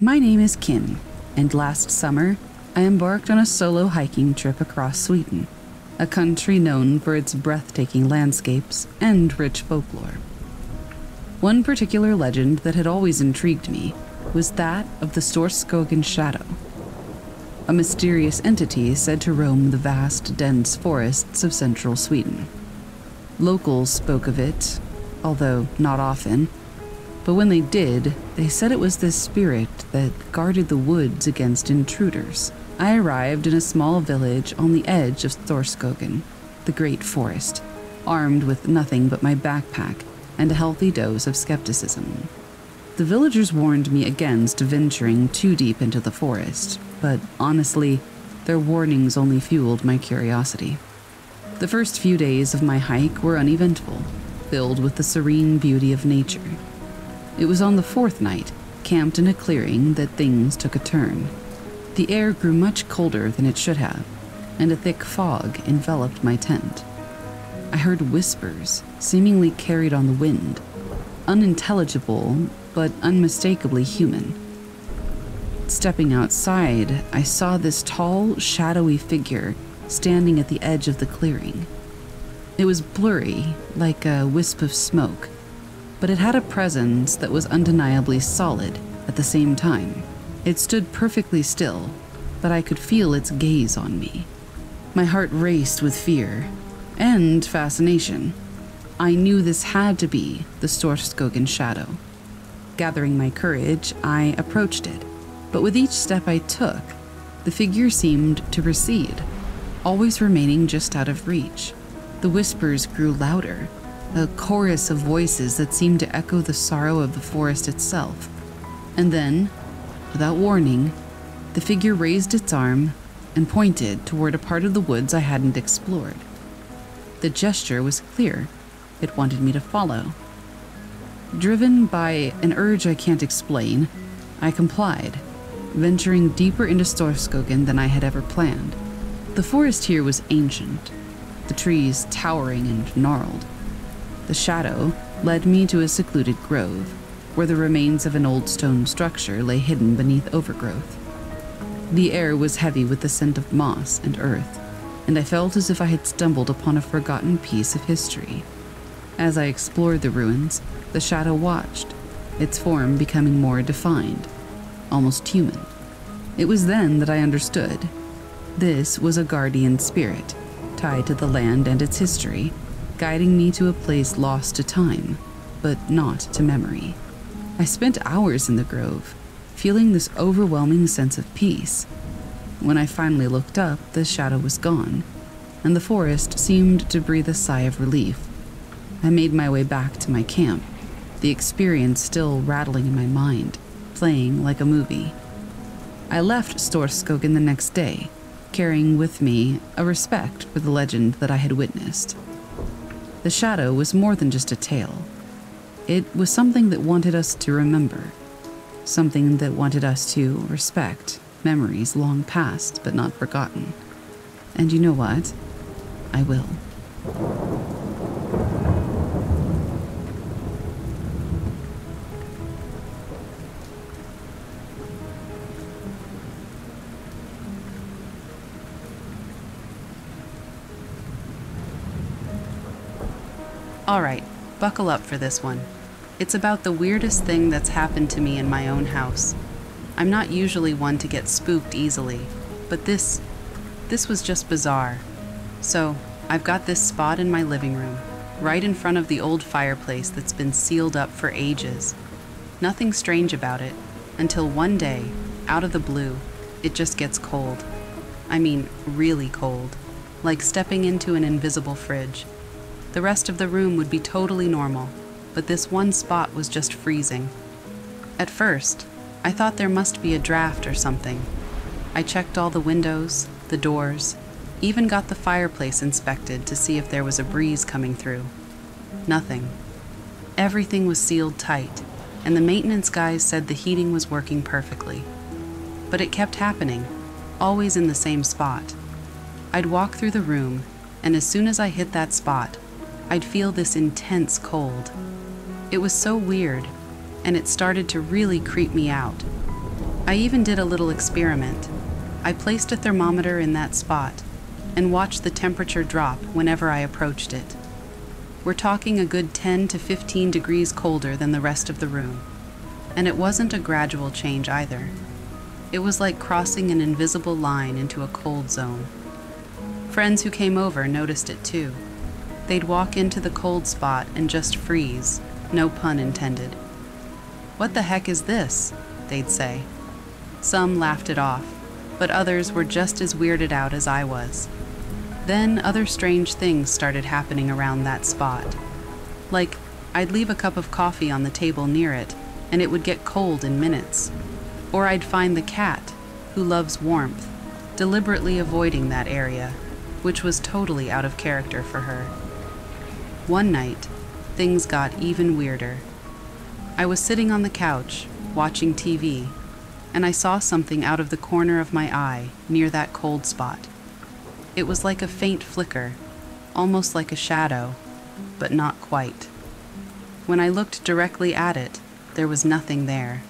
My name is Kim, and last summer, I embarked on a solo hiking trip across Sweden, a country known for its breathtaking landscapes and rich folklore. One particular legend that had always intrigued me was that of the Storskogen shadow, a mysterious entity said to roam the vast, dense forests of central Sweden. Locals spoke of it, although not often, but when they did, they said it was this spirit that guarded the woods against intruders. I arrived in a small village on the edge of Thorskogen, the great forest, armed with nothing but my backpack and a healthy dose of skepticism. The villagers warned me against venturing too deep into the forest, but honestly, their warnings only fueled my curiosity. The first few days of my hike were uneventful, filled with the serene beauty of nature. It was on the fourth night, camped in a clearing, that things took a turn. The air grew much colder than it should have, and a thick fog enveloped my tent. I heard whispers, seemingly carried on the wind, unintelligible but unmistakably human. Stepping outside, I saw this tall, shadowy figure standing at the edge of the clearing. It was blurry, like a wisp of smoke, but it had a presence that was undeniably solid at the same time. It stood perfectly still, but I could feel its gaze on me. My heart raced with fear and fascination. I knew this had to be the Storskogen shadow. Gathering my courage, I approached it, but with each step I took, the figure seemed to recede, always remaining just out of reach. The whispers grew louder, a chorus of voices that seemed to echo the sorrow of the forest itself. And then, without warning, the figure raised its arm and pointed toward a part of the woods I hadn't explored. The gesture was clear. It wanted me to follow. Driven by an urge I can't explain, I complied, venturing deeper into Storskogen than I had ever planned. The forest here was ancient, the trees towering and gnarled. The shadow led me to a secluded grove, where the remains of an old stone structure lay hidden beneath overgrowth. The air was heavy with the scent of moss and earth, and I felt as if I had stumbled upon a forgotten piece of history. As I explored the ruins, the shadow watched, its form becoming more defined, almost human. It was then that I understood. This was a guardian spirit, tied to the land and its history, guiding me to a place lost to time, but not to memory. I spent hours in the grove, feeling this overwhelming sense of peace. When I finally looked up, the shadow was gone, and the forest seemed to breathe a sigh of relief. I made my way back to my camp, the experience still rattling in my mind, playing like a movie. I left Storskogen the next day, carrying with me a respect for the legend that I had witnessed. The shadow was more than just a tale. It was something that wanted us to remember, something that wanted us to respect memories long past but not forgotten. And you know what? I will. All right, buckle up for this one. It's about the weirdest thing that's happened to me in my own house. I'm not usually one to get spooked easily, but this was just bizarre. So, I've got this spot in my living room, right in front of the old fireplace that's been sealed up for ages. Nothing strange about it, until one day, out of the blue, it just gets cold. I mean, really cold, like stepping into an invisible fridge. The rest of the room would be totally normal, but this one spot was just freezing. At first, I thought there must be a draft or something, I checked all the windows, the doors, even got the fireplace inspected to see if there was a breeze coming through. Nothing. Everything was sealed tight, and the maintenance guys said the heating was working perfectly. But it kept happening, always in the same spot. I'd walk through the room, and as soon as I hit that spot, I'd feel this intense cold. It was so weird, and it started to really creep me out. I even did a little experiment. I placed a thermometer in that spot and watched the temperature drop whenever I approached it. We're talking a good 10 to 15 degrees colder than the rest of the room, and it wasn't a gradual change either. It was like crossing an invisible line into a cold zone. Friends who came over noticed it too. They'd walk into the cold spot and just freeze, no pun intended. "What the heck is this?" they'd say. Some laughed it off, but others were just as weirded out as I was. Then other strange things started happening around that spot. Like, I'd leave a cup of coffee on the table near it, and it would get cold in minutes. Or I'd find the cat, who loves warmth, deliberately avoiding that area, which was totally out of character for her. One night, things got even weirder. I was sitting on the couch, watching TV, and I saw something out of the corner of my eye near that cold spot. It was like a faint flicker, almost like a shadow, but not quite. When I looked directly at it, there was nothing there.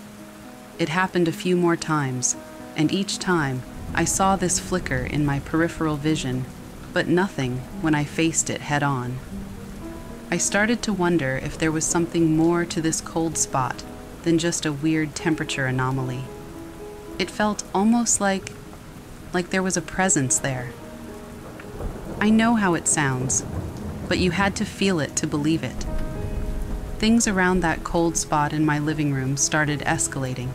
It happened a few more times, and each time I saw this flicker in my peripheral vision, but nothing when I faced it head on. I started to wonder if there was something more to this cold spot than just a weird temperature anomaly. It felt almost like there was a presence there. I know how it sounds, but you had to feel it to believe it. Things around that cold spot in my living room started escalating.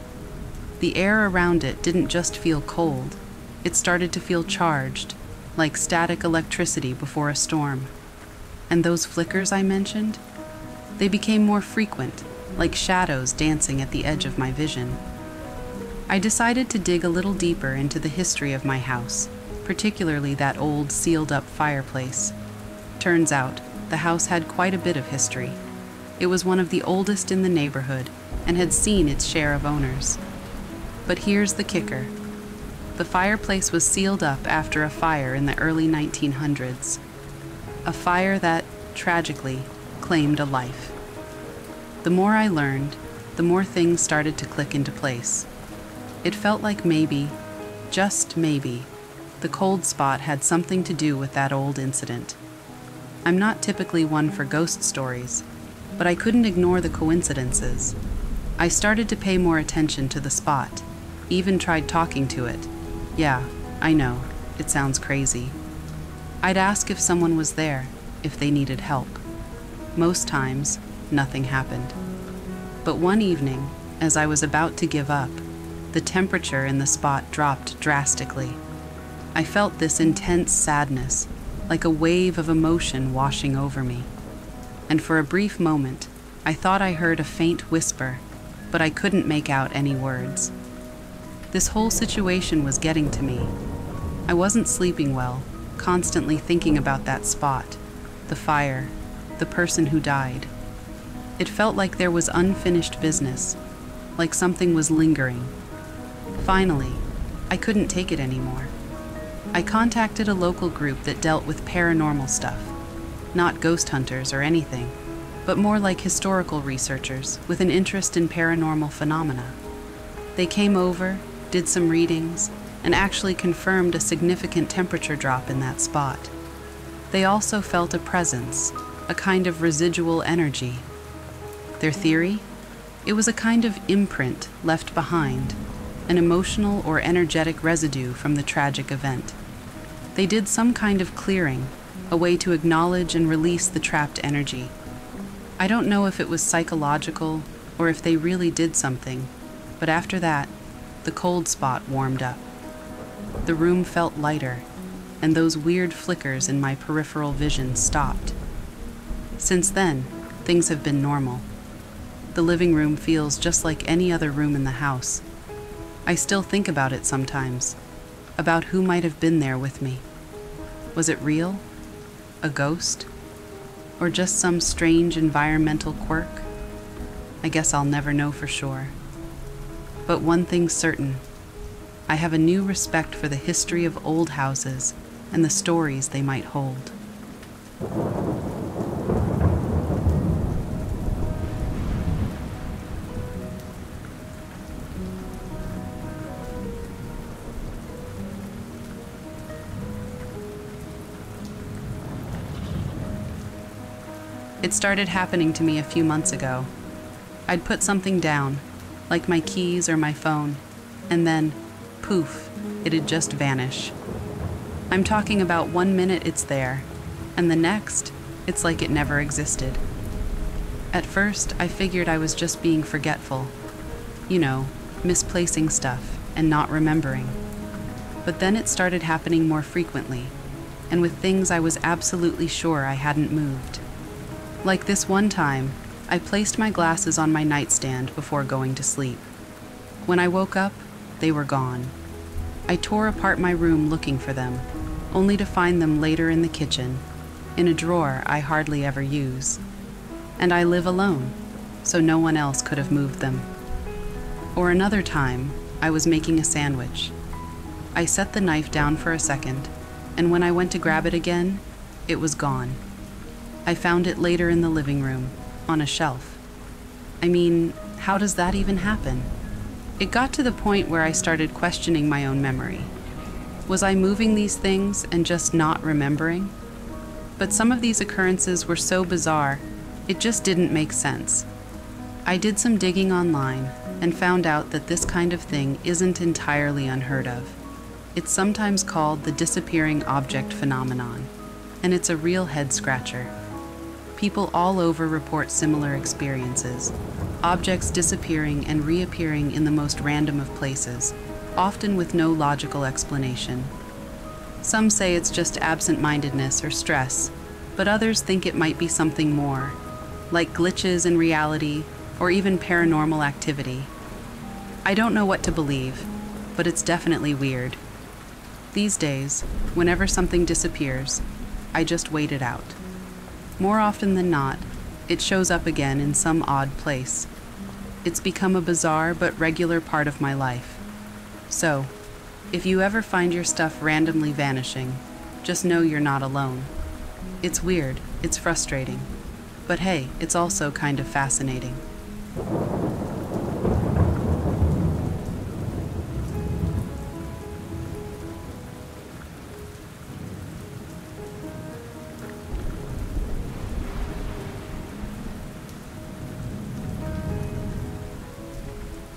The air around it didn't just feel cold, it started to feel charged, like static electricity before a storm. And those flickers I mentioned? They became more frequent, like shadows dancing at the edge of my vision. I decided to dig a little deeper into the history of my house, particularly that old sealed-up fireplace. Turns out, the house had quite a bit of history. It was one of the oldest in the neighborhood and had seen its share of owners. But here's the kicker. The fireplace was sealed up after a fire in the early 1900s. A fire that, tragically, claimed a life. The more I learned, the more things started to click into place. It felt like maybe, just maybe, the cold spot had something to do with that old incident. I'm not typically one for ghost stories, but I couldn't ignore the coincidences. I started to pay more attention to the spot, even tried talking to it. Yeah, I know, it sounds crazy. I'd ask if someone was there, if they needed help. Most times, nothing happened. But one evening, as I was about to give up, the temperature in the spot dropped drastically. I felt this intense sadness, like a wave of emotion washing over me. And for a brief moment, I thought I heard a faint whisper, but I couldn't make out any words. This whole situation was getting to me. I wasn't sleeping well, constantly thinking about that spot, the fire, the person who died. It felt like there was unfinished business, like something was lingering. Finally, I couldn't take it anymore. I contacted a local group that dealt with paranormal stuff, not ghost hunters or anything, but more like historical researchers with an interest in paranormal phenomena. They came over, did some readings, and actually confirmed a significant temperature drop in that spot. They also felt a presence, a kind of residual energy. Their theory? It was a kind of imprint left behind, an emotional or energetic residue from the tragic event. They did some kind of clearing, a way to acknowledge and release the trapped energy. I don't know if it was psychological or if they really did something, but after that, the cold spot warmed up. The room felt lighter, and those weird flickers in my peripheral vision stopped. Since then, things have been normal. The living room feels just like any other room in the house. I still think about it sometimes, about who might have been there with me. Was it real? A ghost? Or just some strange environmental quirk? I guess I'll never know for sure. But one thing's certain. I have a new respect for the history of old houses and the stories they might hold. It started happening to me a few months ago. I'd put something down, like my keys or my phone, and then, poof, it'd just vanish. I'm talking about 1 minute it's there, and the next, it's like it never existed. At first, I figured I was just being forgetful. You know, misplacing stuff and not remembering. But then it started happening more frequently, and with things I was absolutely sure I hadn't moved. Like this one time, I placed my glasses on my nightstand before going to sleep. When I woke up, they were gone. I tore apart my room looking for them, only to find them later in the kitchen, in a drawer I hardly ever use. And I live alone, so no one else could have moved them. Or another time, I was making a sandwich. I set the knife down for a second, and when I went to grab it again, it was gone. I found it later in the living room, on a shelf. I mean, how does that even happen? It got to the point where I started questioning my own memory. Was I moving these things and just not remembering? But some of these occurrences were so bizarre, it just didn't make sense. I did some digging online and found out that this kind of thing isn't entirely unheard of. It's sometimes called the disappearing object phenomenon, and it's a real head-scratcher. People all over report similar experiences, objects disappearing and reappearing in the most random of places, often with no logical explanation. Some say it's just absent-mindedness or stress, but others think it might be something more, like glitches in reality or even paranormal activity. I don't know what to believe, but it's definitely weird. These days, whenever something disappears, I just wait it out. More often than not, it shows up again in some odd place. It's become a bizarre but regular part of my life. So, if you ever find your stuff randomly vanishing, just know you're not alone. It's weird, it's frustrating, but hey, it's also kind of fascinating.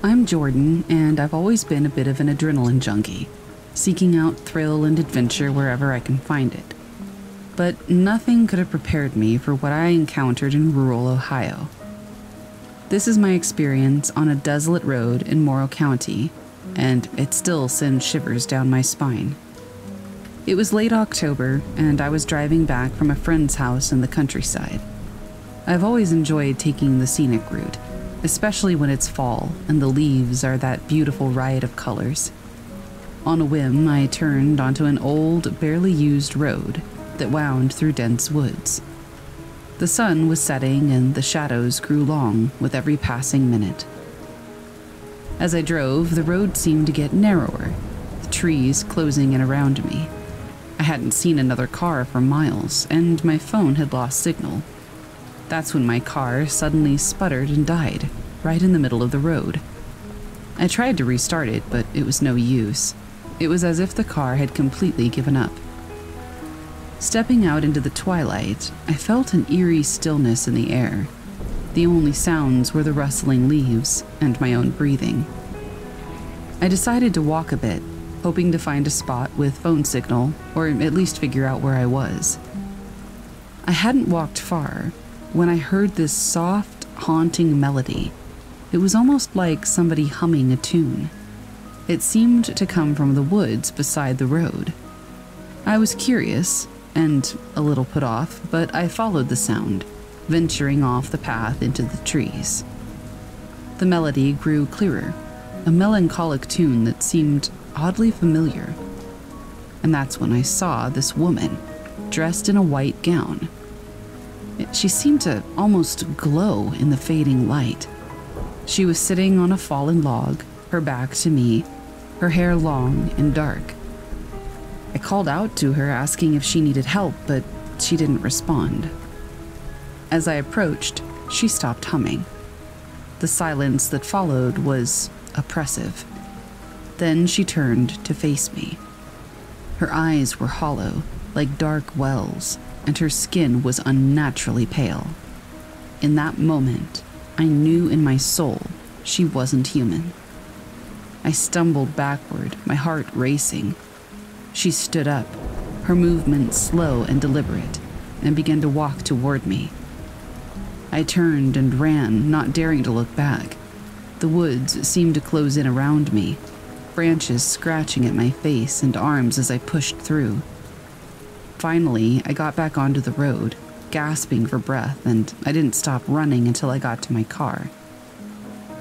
I'm Jordan, and I've always been a bit of an adrenaline junkie, seeking out thrill and adventure wherever I can find it. But nothing could have prepared me for what I encountered in rural Ohio. This is my experience on a desolate road in Morrow County, and it still sends shivers down my spine. It was late October, and I was driving back from a friend's house in the countryside. I've always enjoyed taking the scenic route, especially when it's fall and the leaves are that beautiful riot of colors. On a whim, I turned onto an old, barely used road that wound through dense woods. The sun was setting and the shadows grew long with every passing minute. As I drove, the road seemed to get narrower, the trees closing in around me. I hadn't seen another car for miles, and my phone had lost signal. That's when my car suddenly sputtered and died, right in the middle of the road. I tried to restart it, but it was no use. It was as if the car had completely given up. Stepping out into the twilight, I felt an eerie stillness in the air. The only sounds were the rustling leaves and my own breathing. I decided to walk a bit, hoping to find a spot with phone signal, or at least figure out where I was. I hadn't walked far when I heard this soft, haunting melody. It was almost like somebody humming a tune. It seemed to come from the woods beside the road. I was curious, and a little put off, but I followed the sound, venturing off the path into the trees. The melody grew clearer, a melancholic tune that seemed oddly familiar, and that's when I saw this woman, dressed in a white gown. She seemed to almost glow in the fading light. She was sitting on a fallen log, her back to me, her hair long and dark. I called out to her asking if she needed help, but she didn't respond. As I approached, she stopped humming. The silence that followed was oppressive. Then she turned to face me. Her eyes were hollow, like dark wells, and her skin was unnaturally pale. In that moment, I knew in my soul she wasn't human. I stumbled backward, my heart racing. She stood up, her movement slow and deliberate, and began to walk toward me. I turned and ran, not daring to look back. The woods seemed to close in around me, branches scratching at my face and arms as I pushed through. Finally, I got back onto the road, gasping for breath, and I didn't stop running until I got to my car.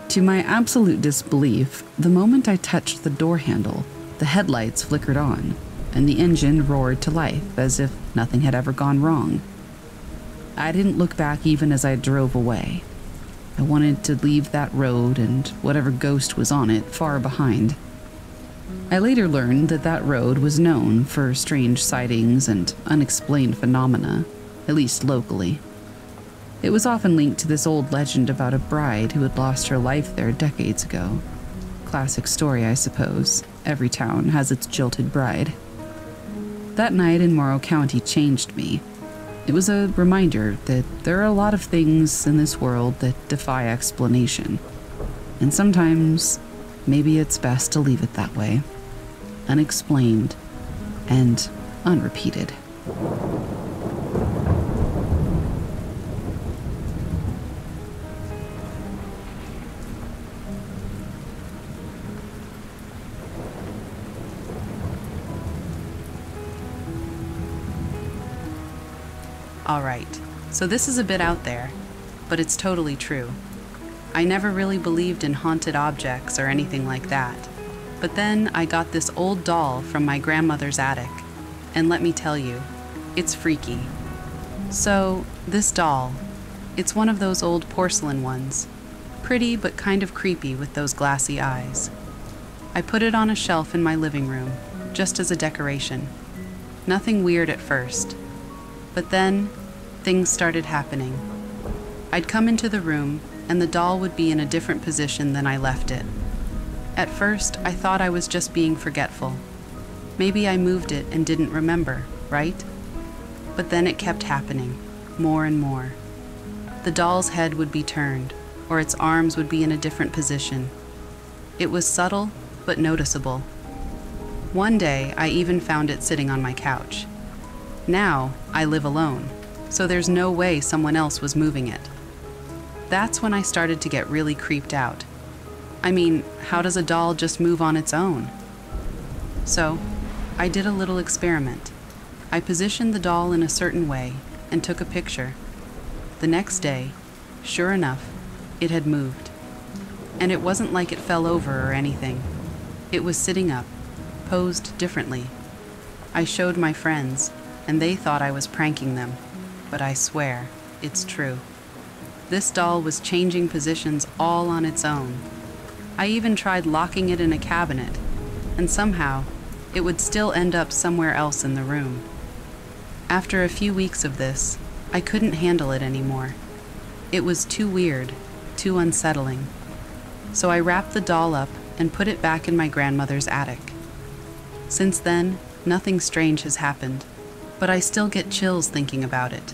To my absolute disbelief, the moment I touched the door handle, the headlights flickered on, and the engine roared to life as if nothing had ever gone wrong. I didn't look back even as I drove away. I wanted to leave that road and whatever ghost was on it far behind. I later learned that that road was known for strange sightings and unexplained phenomena, at least locally. It was often linked to this old legend about a bride who had lost her life there decades ago. Classic story, I suppose. Every town has its jilted bride. That night in Morrow County changed me. It was a reminder that there are a lot of things in this world that defy explanation. And sometimes, maybe it's best to leave it that way. Unexplained and unrepeated. All right, so this is a bit out there, but it's totally true. I never really believed in haunted objects or anything like that, but then I got this old doll from my grandmother's attic, and let me tell you, it's freaky. So this doll, it's one of those old porcelain ones, pretty but kind of creepy with those glassy eyes. I put it on a shelf in my living room, just as a decoration. Nothing weird at first. But then, things started happening. I'd come into the room, and the doll would be in a different position than I left it. At first, I thought I was just being forgetful. Maybe I moved it and didn't remember, right? But then it kept happening, more and more. The doll's head would be turned, or its arms would be in a different position. It was subtle, but noticeable. One day, I even found it sitting on my couch. Now, I live alone, so there's no way someone else was moving it. That's when I started to get really creeped out. I mean, how does a doll just move on its own? So, I did a little experiment. I positioned the doll in a certain way and took a picture. The next day, sure enough, it had moved. And it wasn't like it fell over or anything. It was sitting up, posed differently. I showed my friends, and they thought I was pranking them, but I swear, it's true. This doll was changing positions all on its own. I even tried locking it in a cabinet, and somehow, it would still end up somewhere else in the room. After a few weeks of this, I couldn't handle it anymore. It was too weird, too unsettling. So I wrapped the doll up and put it back in my grandmother's attic. Since then, nothing strange has happened. But I still get chills thinking about it.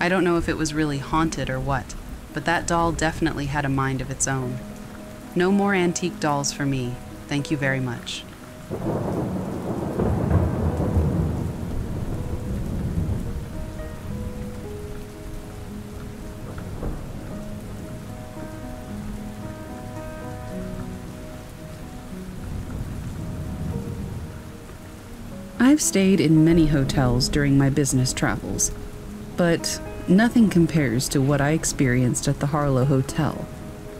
I don't know if it was really haunted or what, but that doll definitely had a mind of its own. No more antique dolls for me. Thank you very much. I've stayed in many hotels during my business travels, but nothing compares to what I experienced at the Harlow Hotel,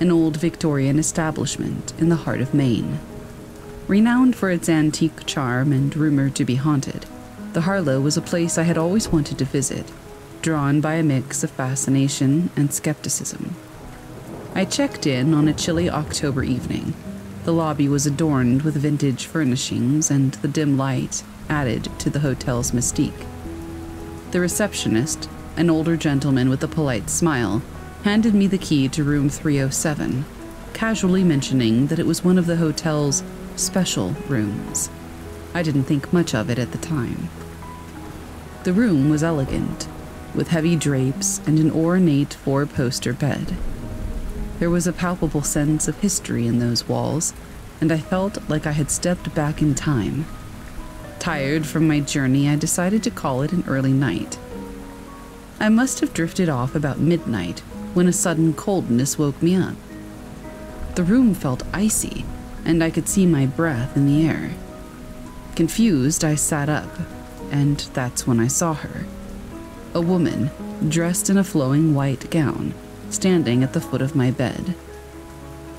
an old Victorian establishment in the heart of Maine. Renowned for its antique charm and rumored to be haunted, the Harlow was a place I had always wanted to visit, drawn by a mix of fascination and skepticism. I checked in on a chilly October evening. The lobby was adorned with vintage furnishings, and the dim light added to the hotel's mystique. The receptionist, an older gentleman with a polite smile, handed me the key to room 307, casually mentioning that it was one of the hotel's special rooms. I didn't think much of it at the time. The room was elegant, with heavy drapes and an ornate four-poster bed. There was a palpable sense of history in those walls, and I felt like I had stepped back in time. Tired from my journey, I decided to call it an early night. I must have drifted off about midnight when a sudden coldness woke me up. The room felt icy, and I could see my breath in the air. Confused, I sat up, and that's when I saw her. A woman, dressed in a flowing white gown, standing at the foot of my bed.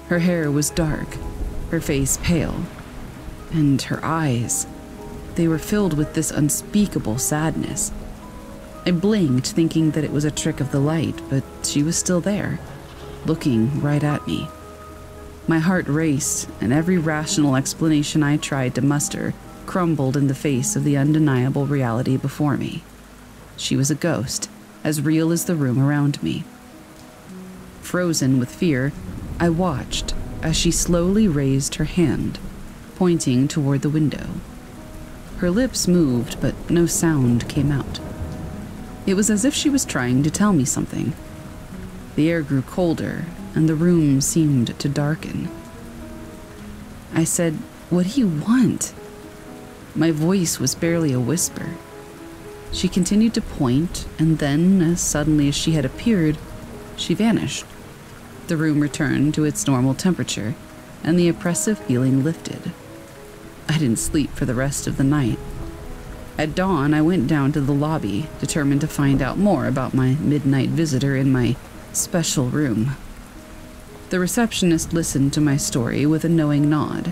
Her hair was dark, her face pale, and her eyes, they were filled with this unspeakable sadness. I blinked, thinking that it was a trick of the light, but she was still there, looking right at me. My heart raced, and every rational explanation I tried to muster crumbled in the face of the undeniable reality before me. She was a ghost, as real as the room around me. Frozen with fear, I watched as she slowly raised her hand, pointing toward the window. Her lips moved, but no sound came out. It was as if she was trying to tell me something. The air grew colder, and the room seemed to darken. I said, "What do you want?" My voice was barely a whisper. She continued to point, and then, as suddenly as she had appeared, she vanished. The room returned to its normal temperature, and the oppressive feeling lifted. I didn't sleep for the rest of the night. At dawn, I went down to the lobby, determined to find out more about my midnight visitor in my special room. The receptionist listened to my story with a knowing nod,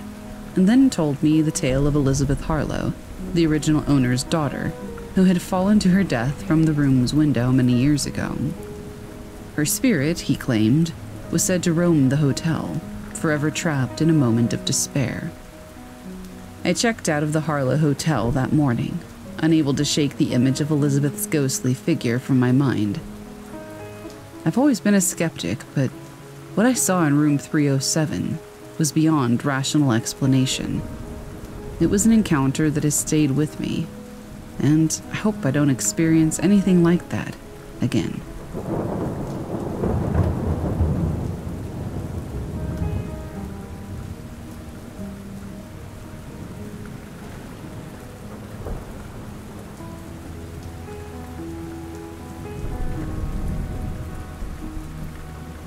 and then told me the tale of Elizabeth Harlow, the original owner's daughter, who had fallen to her death from the room's window many years ago. Her spirit, he claimed, was said to roam the hotel, forever trapped in a moment of despair. I checked out of the Harlow Hotel that morning, unable to shake the image of Elizabeth's ghostly figure from my mind. I've always been a skeptic, but what I saw in room 307 was beyond rational explanation. It was an encounter that has stayed with me, and I hope I don't experience anything like that again.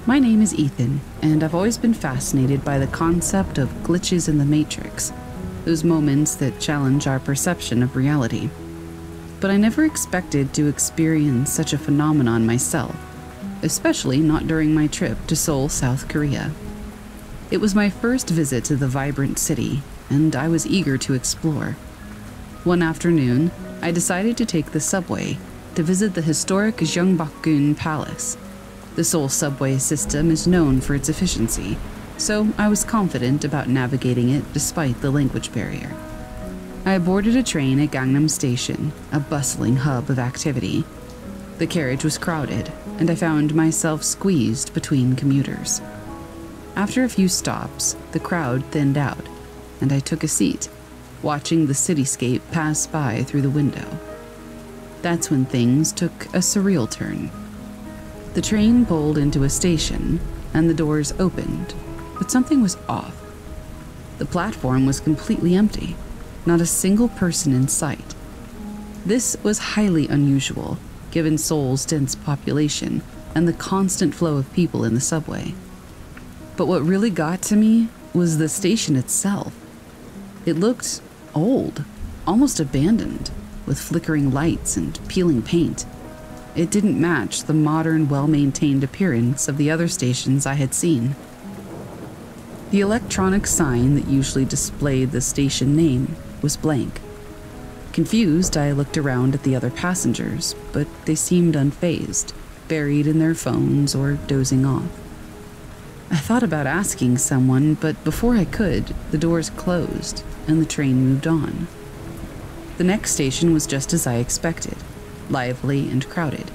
My name is Ethan, and I've always been fascinated by the concept of glitches in the matrix, those moments that challenge our perception of reality. But I never expected to experience such a phenomenon myself, especially not during my trip to Seoul, South Korea. It was my first visit to the vibrant city, and I was eager to explore. One afternoon, I decided to take the subway to visit the historic Gyeongbokgung Palace. The Seoul subway system is known for its efficiency, so I was confident about navigating it despite the language barrier. I boarded a train at Gangnam Station, a bustling hub of activity. The carriage was crowded, and I found myself squeezed between commuters. After a few stops, the crowd thinned out, and I took a seat, watching the cityscape pass by through the window. That's when things took a surreal turn. The train pulled into a station, and the doors opened, but something was off. The platform was completely empty, not a single person in sight. This was highly unusual, given Seoul's dense population and the constant flow of people in the subway. But what really got to me was the station itself. It looked old, almost abandoned, with flickering lights and peeling paint. It didn't match the modern, well-maintained appearance of the other stations I had seen. The electronic sign that usually displayed the station name was blank. Confused, I looked around at the other passengers, but they seemed unfazed, buried in their phones or dozing off. I thought about asking someone, but before I could, the doors closed and the train moved on. The next station was just as I expected, lively and crowded.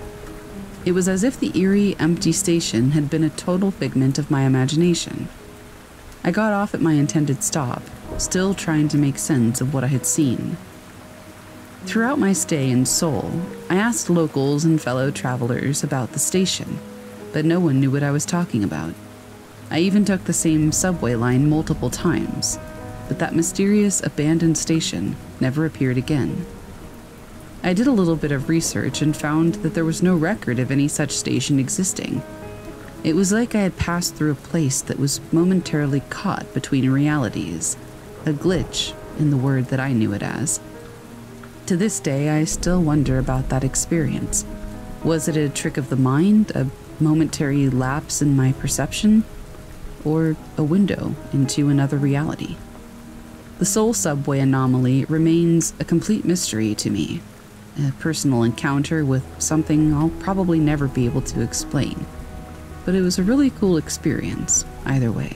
It was as if the eerie, empty station had been a total figment of my imagination. I got off at my intended stop, still trying to make sense of what I had seen. Throughout my stay in Seoul, I asked locals and fellow travelers about the station, but no one knew what I was talking about. I even took the same subway line multiple times, but that mysterious abandoned station never appeared again. I did a little bit of research and found that there was no record of any such station existing. It was like I had passed through a place that was momentarily caught between realities, a glitch in the word that I knew it as. To this day, I still wonder about that experience. Was it a trick of the mind, a momentary lapse in my perception, or a window into another reality? The Seoul subway anomaly remains a complete mystery to me, a personal encounter with something I'll probably never be able to explain. But it was a really cool experience, either way.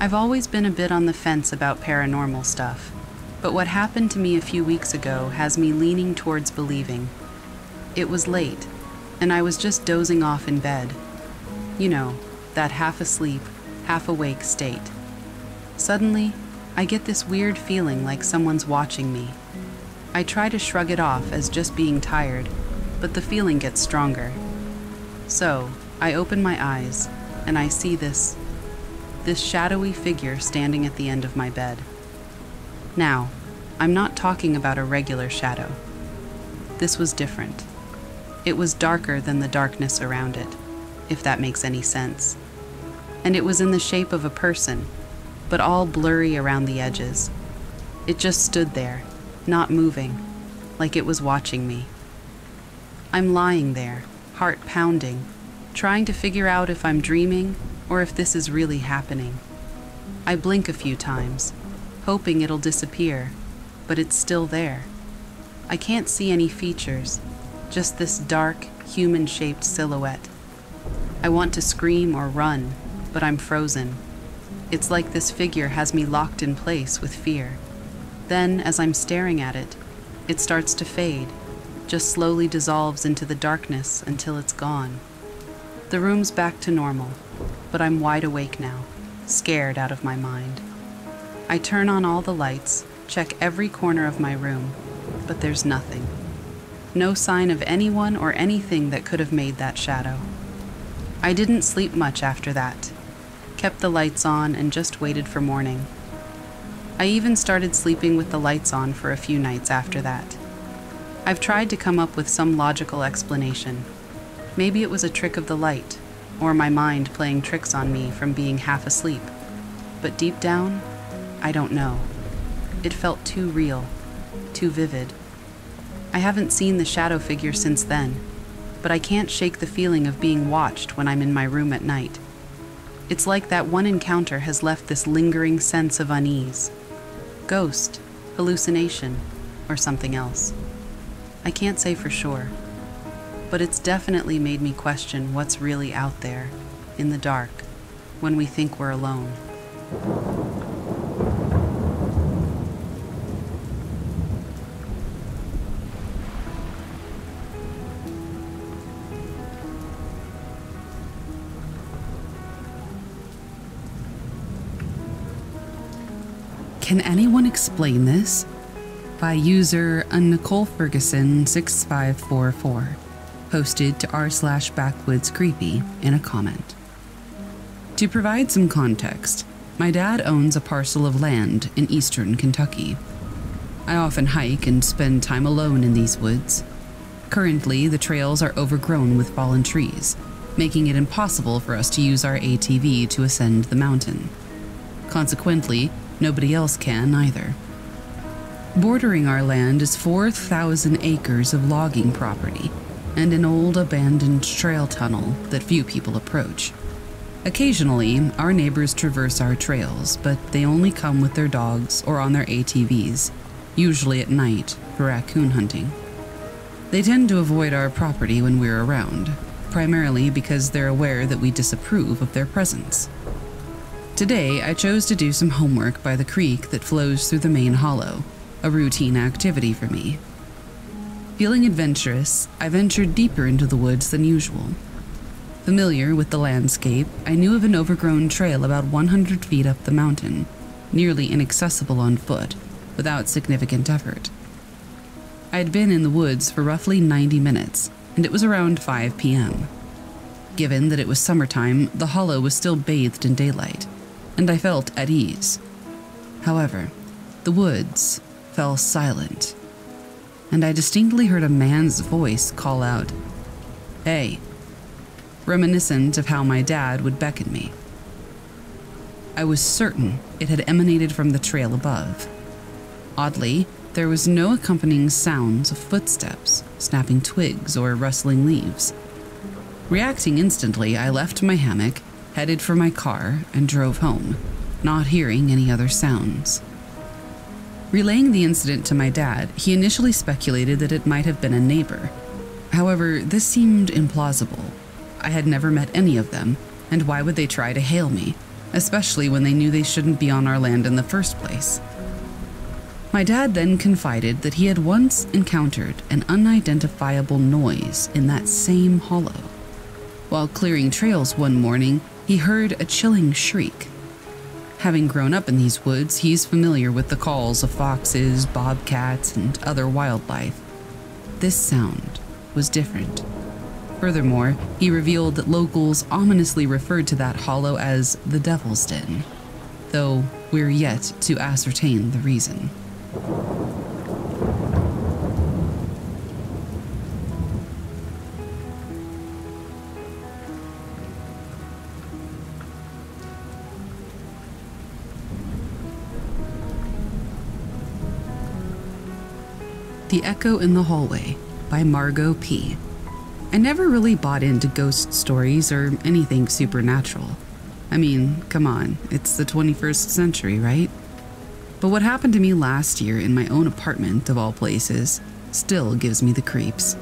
I've always been a bit on the fence about paranormal stuff, but what happened to me a few weeks ago has me leaning towards believing. It was late, and I was just dozing off in bed. You know, that half asleep, half awake state. Suddenly, I get this weird feeling like someone's watching me. I try to shrug it off as just being tired, but the feeling gets stronger. So, I open my eyes, and I see this shadowy figure standing at the end of my bed. Now, I'm not talking about a regular shadow. This was different. It was darker than the darkness around it, if that makes any sense. And it was in the shape of a person, but all blurry around the edges. It just stood there, not moving, like it was watching me. I'm lying there, heart pounding, trying to figure out if I'm dreaming or if this is really happening. I blink a few times, hoping it'll disappear, but it's still there. I can't see any features, just this dark, human-shaped silhouette. I want to scream or run, but I'm frozen. It's like this figure has me locked in place with fear. Then, as I'm staring at it, it starts to fade, just slowly dissolves into the darkness until it's gone. The room's back to normal, but I'm wide awake now, scared out of my mind. I turn on all the lights, check every corner of my room, but there's nothing. No sign of anyone or anything that could have made that shadow. I didn't sleep much after that, kept the lights on and just waited for morning. I even started sleeping with the lights on for a few nights after that. I've tried to come up with some logical explanation. Maybe it was a trick of the light, or my mind playing tricks on me from being half asleep. But deep down, I don't know. It felt too real, too vivid. I haven't seen the shadow figure since then, but I can't shake the feeling of being watched when I'm in my room at night. It's like that one encounter has left this lingering sense of unease. Ghost, hallucination, or something else. I can't say for sure. But it's definitely made me question what's really out there, in the dark, when we think we're alone. Can anyone explain this? By user Nicole Ferguson 6544. Posted to r/backwoodscreepy in a comment. To provide some context, my dad owns a parcel of land in eastern Kentucky. I often hike and spend time alone in these woods. Currently, the trails are overgrown with fallen trees, making it impossible for us to use our ATV to ascend the mountain. Consequently, nobody else can either. Bordering our land is 4,000 acres of logging property and an old abandoned trail tunnel that few people approach. Occasionally, our neighbors traverse our trails, but they only come with their dogs or on their ATVs, usually at night for raccoon hunting. They tend to avoid our property when we're around, primarily because they're aware that we disapprove of their presence. Today, I chose to do some homework by the creek that flows through the main hollow, a routine activity for me. Feeling adventurous, I ventured deeper into the woods than usual. Familiar with the landscape, I knew of an overgrown trail about 100 feet up the mountain, nearly inaccessible on foot, without significant effort. I had been in the woods for roughly 90 minutes, and it was around 5 p.m. Given that it was summertime, the hollow was still bathed in daylight, and I felt at ease. However, the woods fell silent, and I distinctly heard a man's voice call out, "Hey," reminiscent of how my dad would beckon me. I was certain it had emanated from the trail above. Oddly, there was no accompanying sounds of footsteps, snapping twigs, or rustling leaves. Reacting instantly, I left my hammock, headed for my car, and drove home, not hearing any other sounds. Relaying the incident to my dad, he initially speculated that it might have been a neighbor. However, this seemed implausible. I had never met any of them, and why would they try to hail me, especially when they knew they shouldn't be on our land in the first place? My dad then confided that he had once encountered an unidentifiable noise in that same hollow. While clearing trails one morning, he heard a chilling shriek. Having grown up in these woods, he's familiar with the calls of foxes, bobcats, and other wildlife. This sound was different. Furthermore, he revealed that locals ominously referred to that hollow as the Devil's Den, though we're yet to ascertain the reason. The Echo in the Hallway by Margot P. I never really bought into ghost stories or anything supernatural. I mean, come on, it's the 21st century, right? But what happened to me last year in my own apartment, of all places, still gives me the creeps.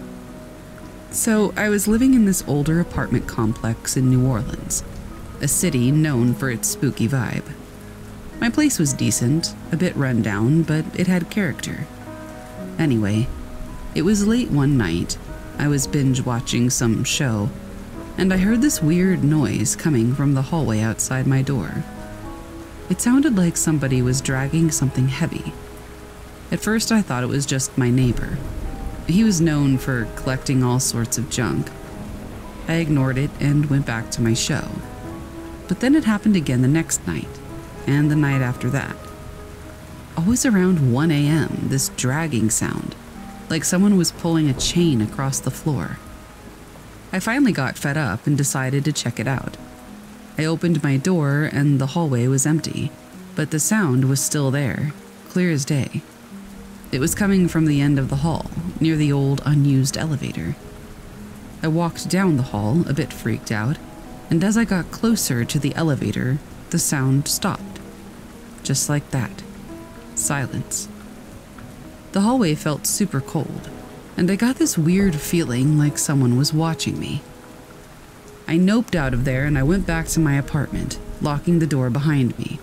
So, I was living in this older apartment complex in New Orleans, a city known for its spooky vibe. My place was decent, a bit run down, but it had character. Anyway, it was late one night, I was binge-watching some show, and I heard this weird noise coming from the hallway outside my door. It sounded like somebody was dragging something heavy. At first I thought it was just my neighbor. He was known for collecting all sorts of junk. I ignored it and went back to my show. But then it happened again the next night, and the night after that. Always around 1 a.m., this dragging sound, like someone was pulling a chain across the floor. I finally got fed up and decided to check it out. I opened my door and the hallway was empty, but the sound was still there, clear as day. It was coming from the end of the hall, near the old unused elevator. I walked down the hall, a bit freaked out, and as I got closer to the elevator, the sound stopped. Just like that. Silence. The hallway felt super cold, and I got this weird feeling like someone was watching me. I noped out of there and I went back to my apartment, locking the door behind me.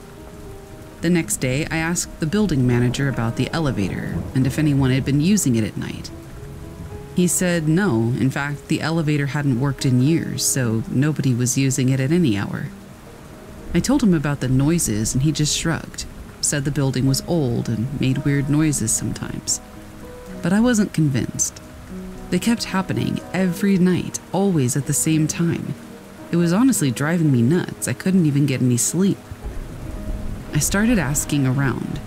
The next day, I asked the building manager about the elevator and if anyone had been using it at night. He said no, in fact, the elevator hadn't worked in years, so nobody was using it at any hour. I told him about the noises and he just shrugged. Said the building was old and made weird noises sometimes. But I wasn't convinced. They kept happening every night, always at the same time. It was honestly driving me nuts. I couldn't even get any sleep. I started asking around,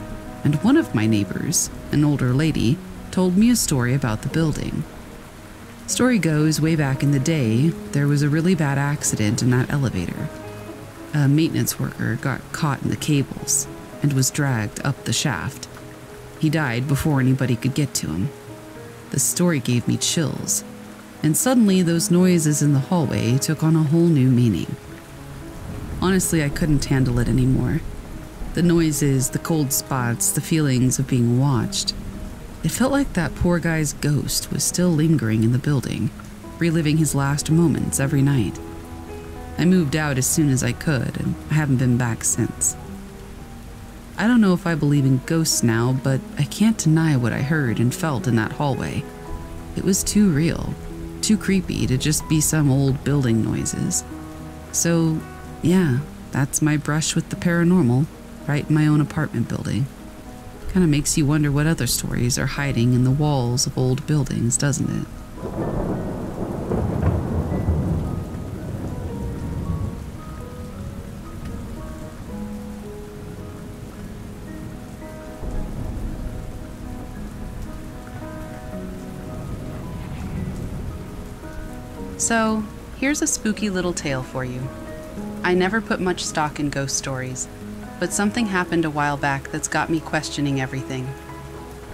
and one of my neighbors, an older lady, told me a story about the building. Story goes, way back in the day, there was a really bad accident in that elevator. A maintenance worker got caught in the cables and was dragged up the shaft. He died before anybody could get to him. The story gave me chills, and suddenly those noises in the hallway took on a whole new meaning. Honestly, I couldn't handle it anymore. The noises, the cold spots, the feelings of being watched. It felt like that poor guy's ghost was still lingering in the building, reliving his last moments every night. I moved out as soon as I could, and I haven't been back since. I don't know if I believe in ghosts now, but I can't deny what I heard and felt in that hallway. It was too real, too creepy to just be some old building noises. So, yeah, that's my brush with the paranormal, right in my own apartment building. Kind of makes you wonder what other stories are hiding in the walls of old buildings, doesn't it? So, here's a spooky little tale for you. I never put much stock in ghost stories, but something happened a while back that's got me questioning everything.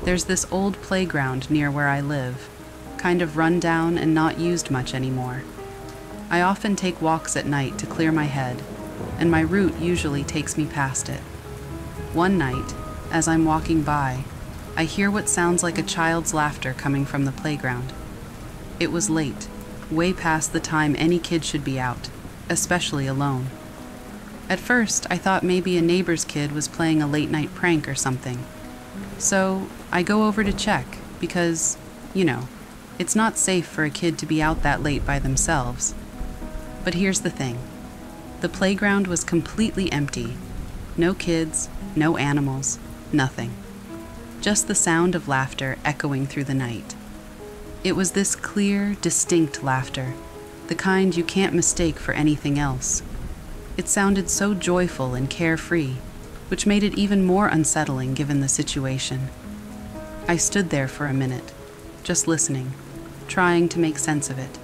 There's this old playground near where I live, kind of run down and not used much anymore. I often take walks at night to clear my head, and my route usually takes me past it. One night, as I'm walking by, I hear what sounds like a child's laughter coming from the playground. It was late, way past the time any kid should be out, especially alone. At first, I thought maybe a neighbor's kid was playing a late-night prank or something. So I go over to check because, you know, it's not safe for a kid to be out that late by themselves. But here's the thing. The playground was completely empty. No kids, no animals, nothing. Just the sound of laughter echoing through the night. It was this clear, distinct laughter, the kind you can't mistake for anything else. It sounded so joyful and carefree, which made it even more unsettling given the situation. I stood there for a minute, just listening, trying to make sense of it.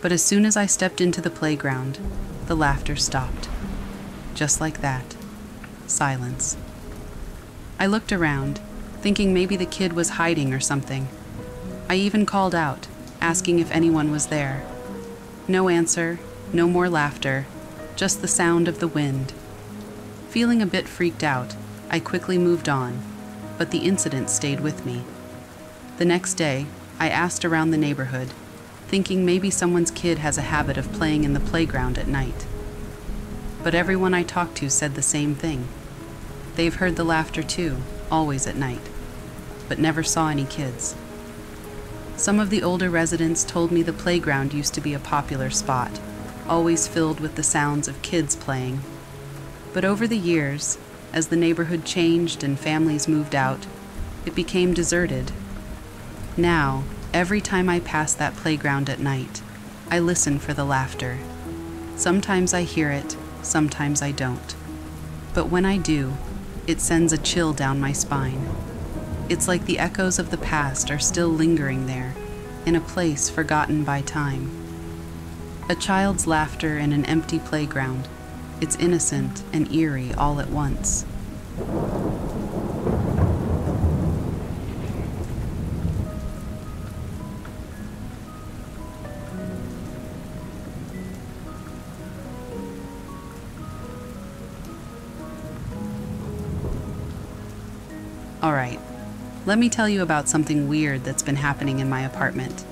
But as soon as I stepped into the playground, the laughter stopped. Just like that. Silence. I looked around, thinking maybe the kid was hiding or something. I even called out, asking if anyone was there. No answer, no more laughter. Just the sound of the wind. Feeling a bit freaked out, I quickly moved on, but the incident stayed with me. The next day, I asked around the neighborhood, thinking maybe someone's kid has a habit of playing in the playground at night. But everyone I talked to said the same thing. They've heard the laughter too, always at night, but never saw any kids. Some of the older residents told me the playground used to be a popular spot, always filled with the sounds of kids playing. But over the years, as the neighborhood changed and families moved out, it became deserted. Now, every time I pass that playground at night, I listen for the laughter. Sometimes I hear it, sometimes I don't. But when I do, it sends a chill down my spine. It's like the echoes of the past are still lingering there, in a place forgotten by time. A child's laughter in an empty playground. It's innocent and eerie all at once. All right, let me tell you about something weird that's been happening in my apartment.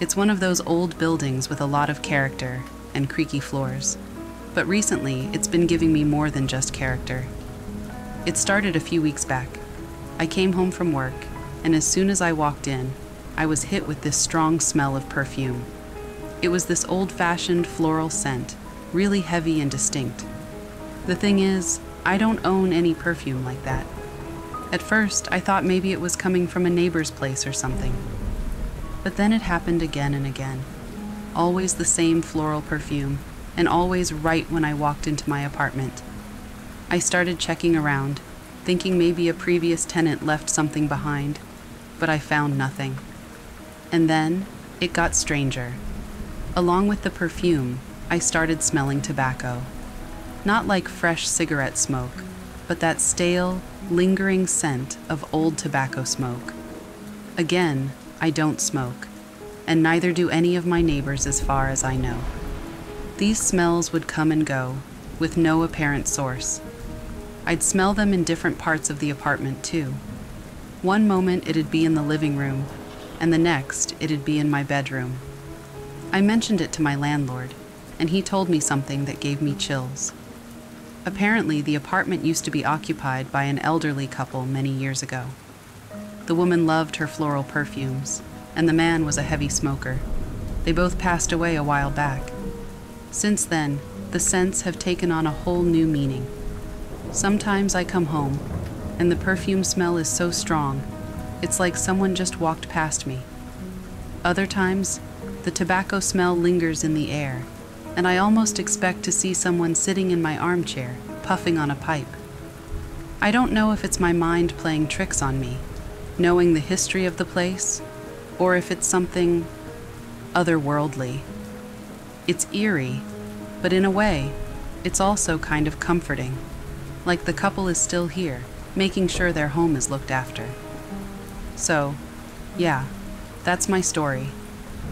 It's one of those old buildings with a lot of character and creaky floors, but recently it's been giving me more than just character. It started a few weeks back. I came home from work, and as soon as I walked in, I was hit with this strong smell of perfume. It was this old-fashioned floral scent, really heavy and distinct. The thing is, I don't own any perfume like that. At first, I thought maybe it was coming from a neighbor's place or something. But then it happened again and again. Always the same floral perfume, and always right when I walked into my apartment. I started checking around, thinking maybe a previous tenant left something behind, but I found nothing. And then, It got stranger. Along with the perfume, I started smelling tobacco. Not like fresh cigarette smoke, but that stale, lingering scent of old tobacco smoke. Again, I don't smoke, and neither do any of my neighbors as far as I know. These smells would come and go, with no apparent source. I'd smell them in different parts of the apartment, too. One moment it'd be in the living room, and the next it'd be in my bedroom. I mentioned it to my landlord, and he told me something that gave me chills. Apparently, the apartment used to be occupied by an elderly couple many years ago. The woman loved her floral perfumes, and the man was a heavy smoker. They both passed away a while back. Since then, the scents have taken on a whole new meaning. Sometimes I come home, and the perfume smell is so strong, it's like someone just walked past me. Other times, the tobacco smell lingers in the air, and I almost expect to see someone sitting in my armchair, puffing on a pipe. I don't know if it's my mind playing tricks on me, knowing the history of the place, or if it's something otherworldly. It's eerie, but in a way, it's also kind of comforting, like the couple is still here, making sure their home is looked after. So, yeah, that's my story.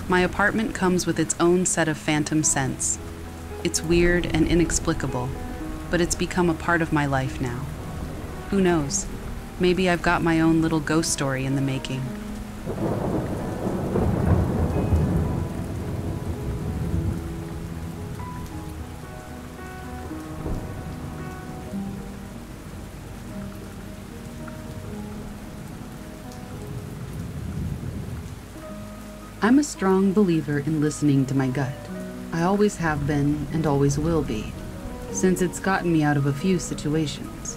My apartment comes with its own set of phantom scents. It's weird and inexplicable, but it's become a part of my life now. Who knows? Maybe I've got my own little ghost story in the making. I'm a strong believer in listening to my gut. I always have been and always will be, since it's gotten me out of a few situations.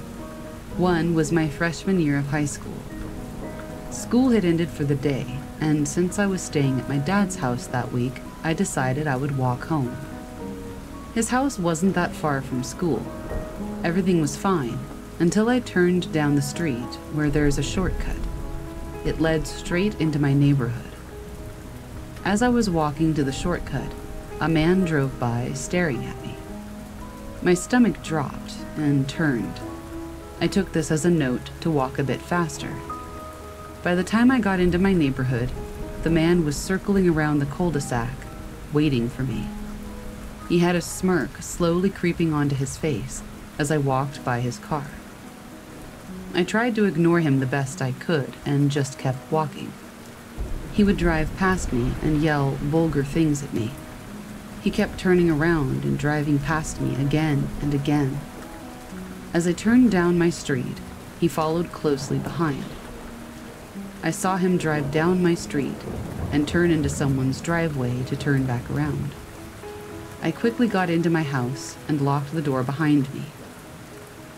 One was my freshman year of high school. School had ended for the day, and since I was staying at my dad's house that week, I decided I would walk home. His house wasn't that far from school. Everything was fine, until I turned down the street where there's a shortcut. It led straight into my neighborhood. As I was walking to the shortcut, a man drove by, staring at me. My stomach dropped and turned. I took this as a note to walk a bit faster. By the time I got into my neighborhood, the man was circling around the cul-de-sac, waiting for me. He had a smirk slowly creeping onto his face as I walked by his car. I tried to ignore him the best I could and just kept walking. He would drive past me and yell vulgar things at me. He kept turning around and driving past me again and again. As I turned down my street, he followed closely behind. I saw him drive down my street and turn into someone's driveway to turn back around. I quickly got into my house and locked the door behind me.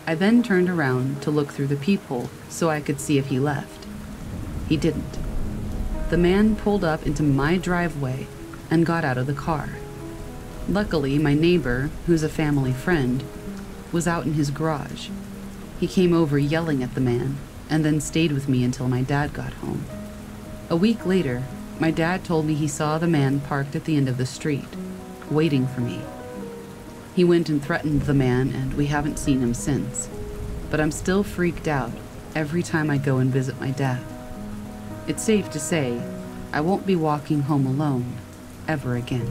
I then turned around to look through the peephole so I could see if he left. He didn't. The man pulled up into my driveway and got out of the car. Luckily, my neighbor, who's a family friend, was out in his garage. He came over yelling at the man and then stayed with me until my dad got home. A week later, my dad told me he saw the man parked at the end of the street, waiting for me. He went and threatened the man, and we haven't seen him since. But I'm still freaked out every time I go and visit my dad. It's safe to say, I won't be walking home alone ever again.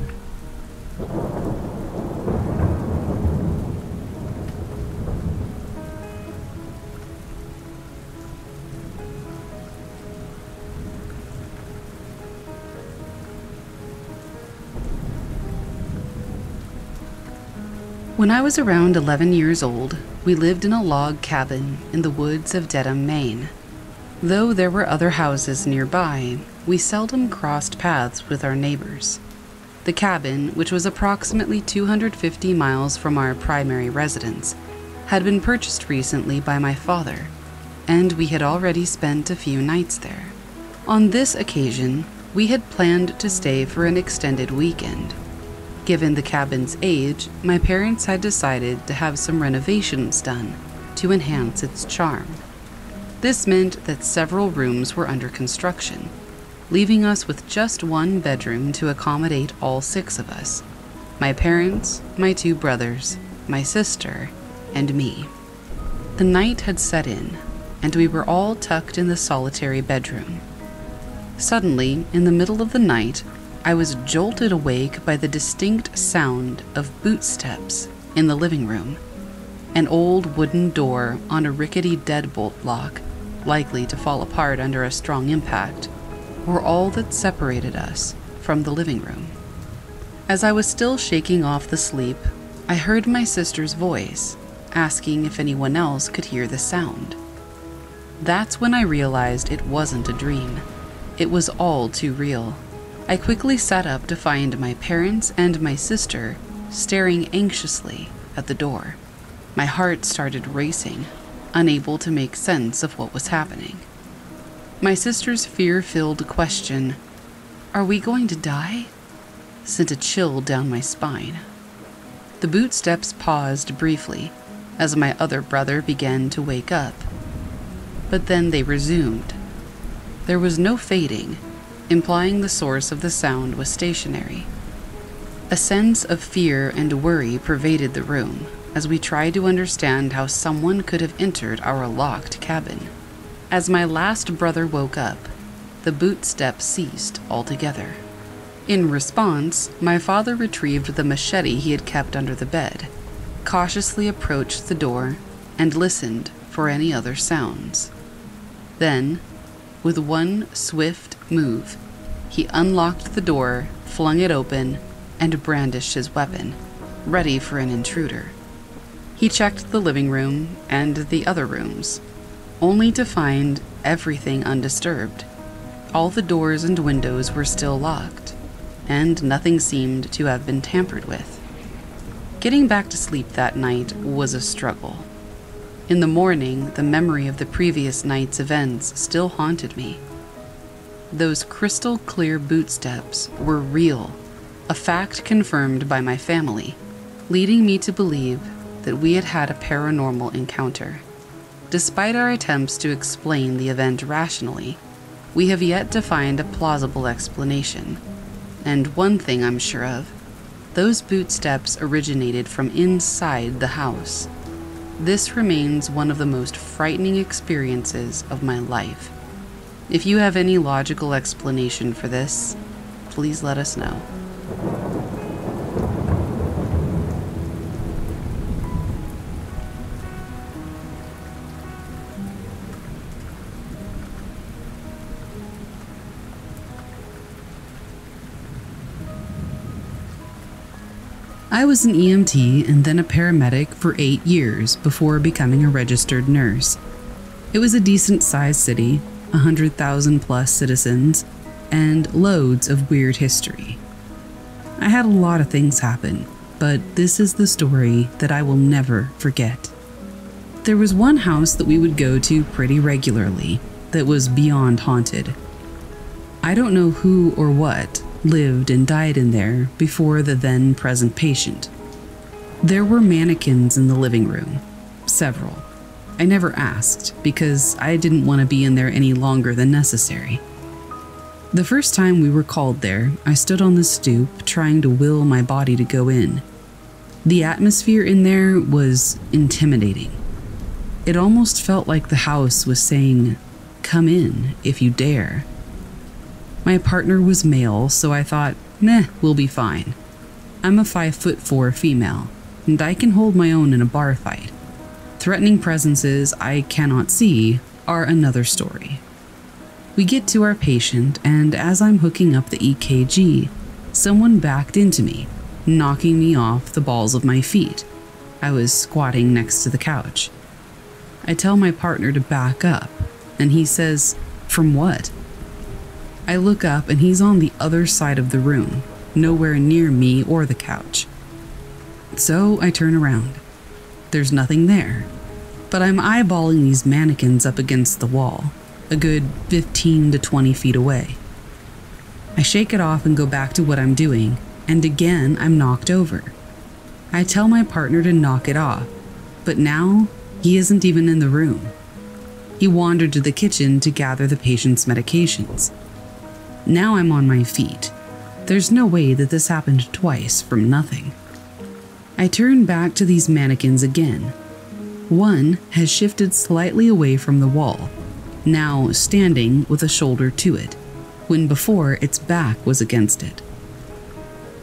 When I was around 11 years old, we lived in a log cabin in the woods of Dedham, Maine. Though there were other houses nearby, we seldom crossed paths with our neighbors. The cabin, which was approximately 250 miles from our primary residence, had been purchased recently by my father, and we had already spent a few nights there. On this occasion, we had planned to stay for an extended weekend. Given the cabin's age, my parents had decided to have some renovations done to enhance its charm. This meant that several rooms were under construction. leaving us with just one bedroom to accommodate all six of us, my parents, my two brothers, my sister, and me. The night had set in, and we were all tucked in the solitary bedroom. Suddenly, in the middle of the night, I was jolted awake by the distinct sound of boot steps in the living room, an old wooden door on a rickety deadbolt lock, likely to fall apart under a strong impact, were all that separated us from the living room. As I was still shaking off the sleep, I heard my sister's voice, asking if anyone else could hear the sound. That's when I realized it wasn't a dream. It was all too real. I quickly sat up to find my parents and my sister staring anxiously at the door. My heart started racing, unable to make sense of what was happening. My sister's fear-filled question, "Are we going to die?" sent a chill down my spine. The boot steps paused briefly as my other brother began to wake up, but then they resumed. There was no fading, implying the source of the sound was stationary. A sense of fear and worry pervaded the room as we tried to understand how someone could have entered our locked cabin. As my last brother woke up, the boot steps ceased altogether. In response, my father retrieved the machete he had kept under the bed, cautiously approached the door, and listened for any other sounds. Then, with one swift move, he unlocked the door, flung it open, and brandished his weapon, ready for an intruder. He checked the living room and the other rooms, only to find everything undisturbed. All the doors and windows were still locked, and nothing seemed to have been tampered with. Getting back to sleep that night was a struggle. In the morning, the memory of the previous night's events still haunted me. Those crystal clear boot steps were real, a fact confirmed by my family, leading me to believe that we had had a paranormal encounter. Despite our attempts to explain the event rationally, we have yet to find a plausible explanation. And one thing I'm sure of, those boot steps originated from inside the house. This remains one of the most frightening experiences of my life. If you have any logical explanation for this, please let us know. I was an EMT and then a paramedic for 8 years before becoming a registered nurse. It was a decent-sized city, 100,000 plus citizens, and loads of weird history. I had a lot of things happen, but this is the story that I will never forget. There was one house that we would go to pretty regularly that was beyond haunted. I don't know who or what lived and died in there before the then-present patient. There were mannequins in the living room, several. I never asked because I didn't want to be in there any longer than necessary. The first time we were called there, I stood on the stoop trying to will my body to go in. The atmosphere in there was intimidating. It almost felt like the house was saying, "Come in if you dare." My partner was male, so I thought, "Nah, we'll be fine. I'm a 5'4" female, and I can hold my own in a bar fight. Threatening presences I cannot see are another story." We get to our patient, and as I'm hooking up the EKG, someone backed into me, knocking me off the balls of my feet. I was squatting next to the couch. I tell my partner to back up, and he says, "From what?" I look up and he's on the other side of the room, nowhere near me or the couch. So I turn around. There's nothing there, but I'm eyeballing these mannequins up against the wall, a good 15 to 20 feet away. I shake it off and go back to what I'm doing, and again I'm knocked over. I tell my partner to knock it off, but now he isn't even in the room. He wandered to the kitchen to gather the patient's medications. Now I'm on my feet. There's no way that this happened twice from nothing. I turn back to these mannequins again. One has shifted slightly away from the wall, now standing with a shoulder to it, when before its back was against it.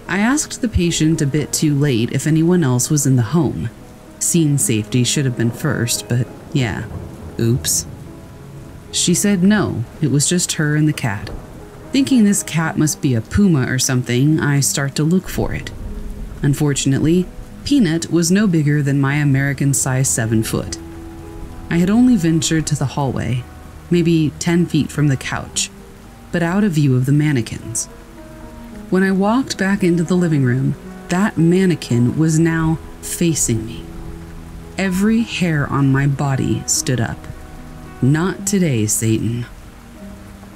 I asked the patient a bit too late if anyone else was in the home. Scene safety should have been first, but yeah, oops. She said no, it was just her and the cat. Thinking this cat must be a puma or something, I start to look for it. Unfortunately, Peanut was no bigger than my American size 7 foot. I had only ventured to the hallway, maybe 10 feet from the couch, but out of view of the mannequins. When I walked back into the living room, that mannequin was now facing me. Every hair on my body stood up. Not today, Satan.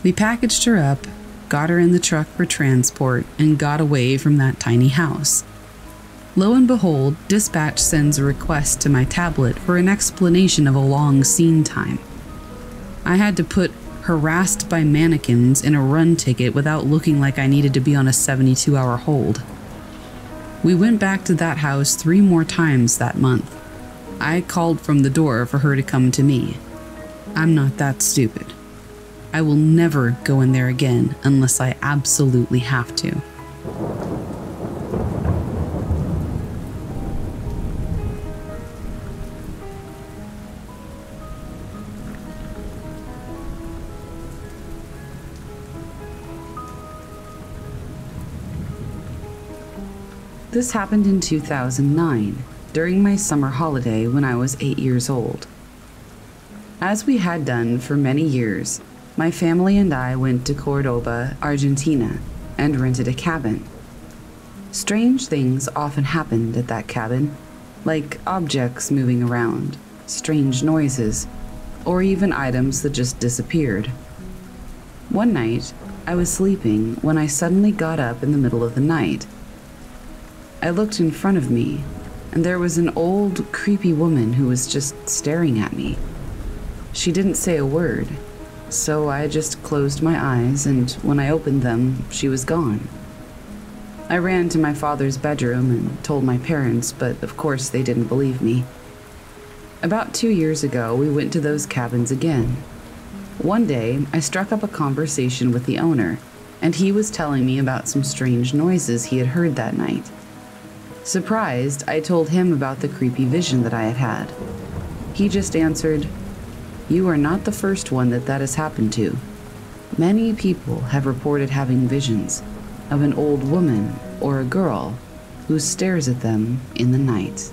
We packaged her up, got her in the truck for transport, and got away from that tiny house. Lo and behold, dispatch sends a request to my tablet for an explanation of a long scene time. I had to put harassed by mannequins in a run ticket without looking like I needed to be on a 72-hour hold. We went back to that house 3 more times that month. I called from the door for her to come to me. I'm not that stupid. I will never go in there again unless I absolutely have to. This happened in 2009, during my summer holiday when I was 8 years old. As we had done for many years, my family and I went to Cordoba, Argentina, and rented a cabin. Strange things often happened at that cabin, like objects moving around, strange noises, or even items that just disappeared. One night, I was sleeping when I suddenly got up in the middle of the night. I looked in front of me, and there was an old, creepy woman who was just staring at me. She didn't say a word, so I just closed my eyes, and when I opened them, she was gone. I ran to my father's bedroom and told my parents, but of course they didn't believe me. About 2 years ago, we went to those cabins again. One day, I struck up a conversation with the owner, and he was telling me about some strange noises he had heard that night. Surprised, I told him about the creepy vision that I had had. He just answered, "You are not the first one that has happened to. Many people have reported having visions of an old woman or a girl who stares at them in the night."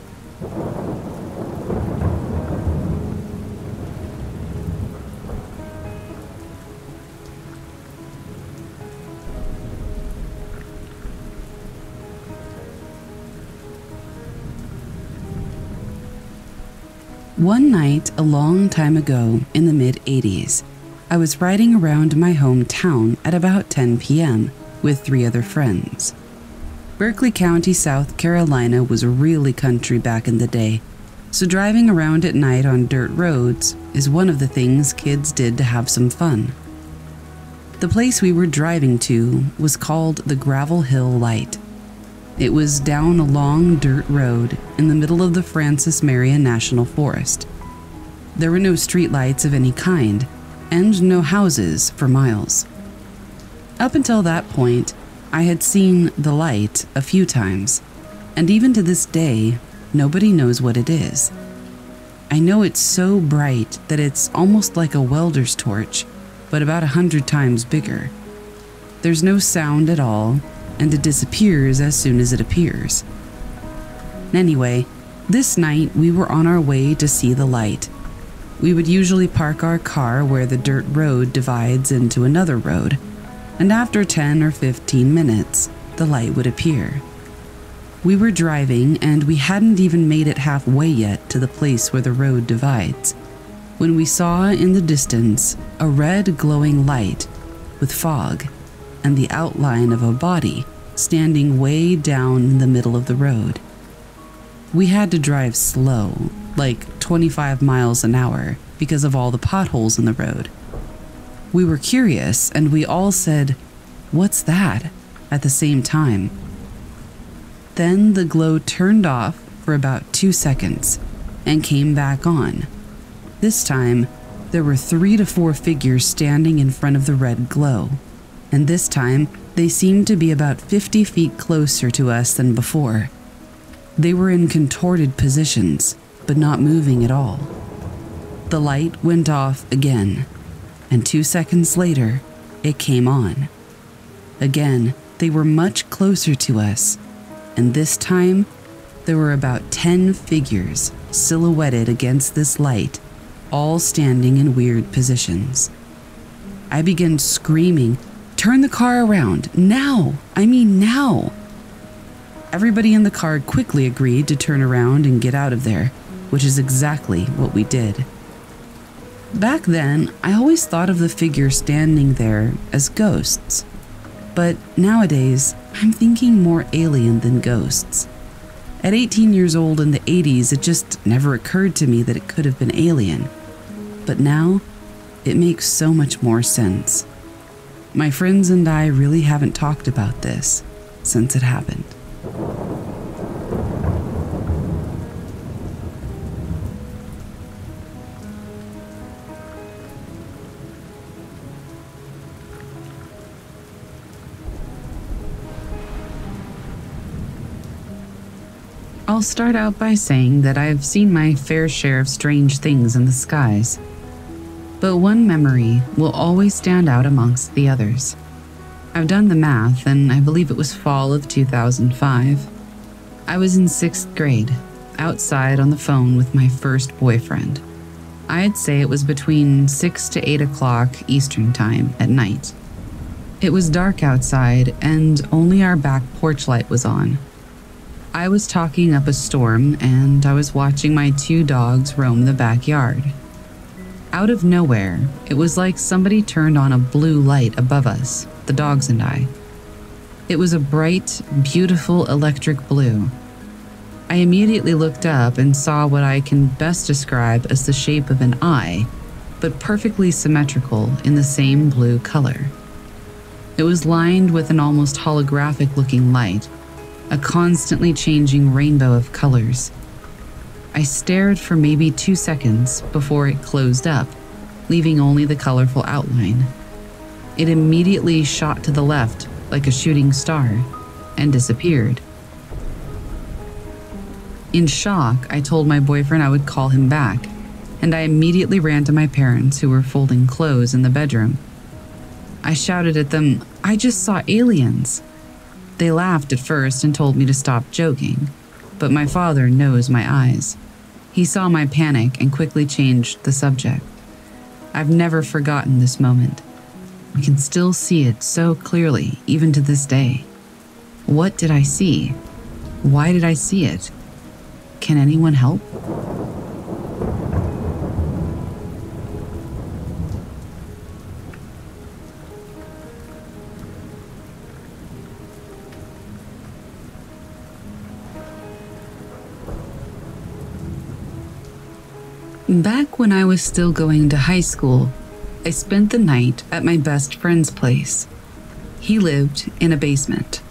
One night a long time ago in the mid-80s, I was riding around my hometown at about 10 p.m. with 3 other friends. Berkeley County, South Carolina was really country back in the day, so driving around at night on dirt roads is one of the things kids did to have some fun. The place we were driving to was called the Gravel Hill Light. It was down a long dirt road in the middle of the Francis Marion National Forest. There were no streetlights of any kind, and no houses for miles. Up until that point, I had seen the light a few times, and even to this day, nobody knows what it is. I know it's so bright that it's almost like a welder's torch, but about 100 times bigger. There's no sound at all, and it disappears as soon as it appears. Anyway, this night we were on our way to see the light. We would usually park our car where the dirt road divides into another road, and after 10 or 15 minutes, the light would appear. We were driving and we hadn't even made it halfway yet to the place where the road divides, when we saw in the distance a red glowing light with fog and the outline of a body standing way down in the middle of the road. We had to drive slow, like 25 miles an hour, because of all the potholes in the road. We were curious, and we all said, "What's that?" at the same time. Then the glow turned off for about 2 seconds and came back on. This time, there were 3 to 4 figures standing in front of the red glow, and this time they seemed to be about 50 feet closer to us than before. They were in contorted positions, but not moving at all. The light went off again, and 2 seconds later, it came on. Again, they were much closer to us, and this time, there were about 10 figures silhouetted against this light, all standing in weird positions. I began screaming, "Turn the car around, now! I mean now!" Everybody in the car quickly agreed to turn around and get out of there, which is exactly what we did. Back then, I always thought of the figures standing there as ghosts, but nowadays, I'm thinking more alien than ghosts. At 18 years old in the 80s, it just never occurred to me that it could have been alien. But now, it makes so much more sense. My friends and I really haven't talked about this since it happened. I'll start out by saying that I've seen my fair share of strange things in the skies, but one memory will always stand out amongst the others. I've done the math, and I believe it was fall of 2005. I was in 6th grade, outside on the phone with my first boyfriend. I'd say it was between 6 to 8 o'clock Eastern Time at night. It was dark outside, and only our back porch light was on. I was talking up a storm, and I was watching my 2 dogs roam the backyard. Out of nowhere, it was like somebody turned on a blue light above us, the dogs and I. It was a bright, beautiful electric blue. I immediately looked up and saw what I can best describe as the shape of an eye, but perfectly symmetrical in the same blue color. It was lined with an almost holographic-looking light, a constantly changing rainbow of colors. I stared for maybe 2 seconds before it closed up, leaving only the colorful outline. It immediately shot to the left like a shooting star and disappeared. In shock, I told my boyfriend I would call him back, and I immediately ran to my parents who were folding clothes in the bedroom. I shouted at them, "I just saw aliens!" They laughed at first and told me to stop joking, but my father knows my eyes. He saw my panic and quickly changed the subject. I've never forgotten this moment. I can still see it so clearly, even to this day. What did I see? Why did I see it? Can anyone help? Back when I was still going to high school, I spent the night at my best friend's place. He lived in a basement.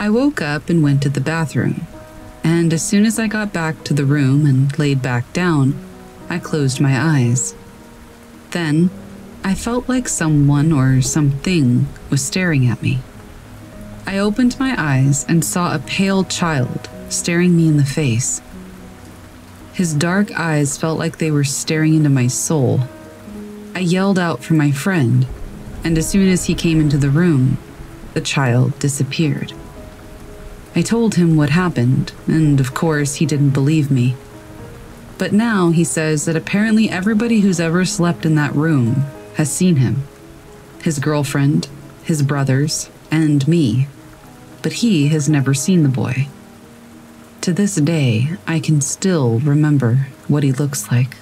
I woke up and went to the bathroom, and as soon as I got back to the room and laid back down, I closed my eyes. Then, I felt like someone or something was staring at me. I opened my eyes and saw a pale child staring me in the face. His dark eyes felt like they were staring into my soul. I yelled out for my friend, and as soon as he came into the room, the child disappeared. I told him what happened, and of course he didn't believe me. But now he says that apparently everybody who's ever slept in that room has seen him. His girlfriend, his brothers, and me. But he has never seen the boy. To this day, I can still remember what he looks like.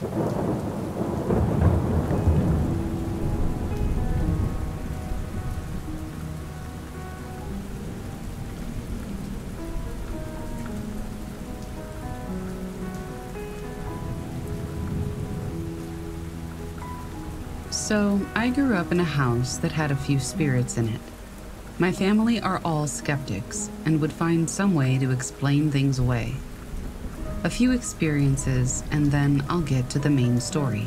So, I grew up in a house that had a few spirits in it. My family are all skeptics and would find some way to explain things away. A few experiences, and then I'll get to the main story.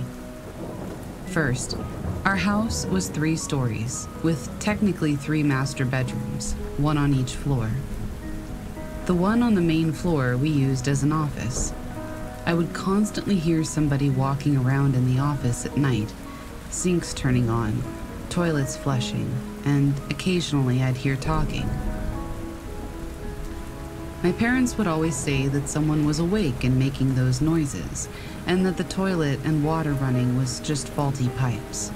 First, our house was 3 stories, with technically 3 master bedrooms, one on each floor. The one on the main floor we used as an office. I would constantly hear somebody walking around in the office at night, sinks turning on, toilets flushing, and occasionally I'd hear talking. My parents would always say that someone was awake and making those noises, and that the toilet and water running was just faulty pipes.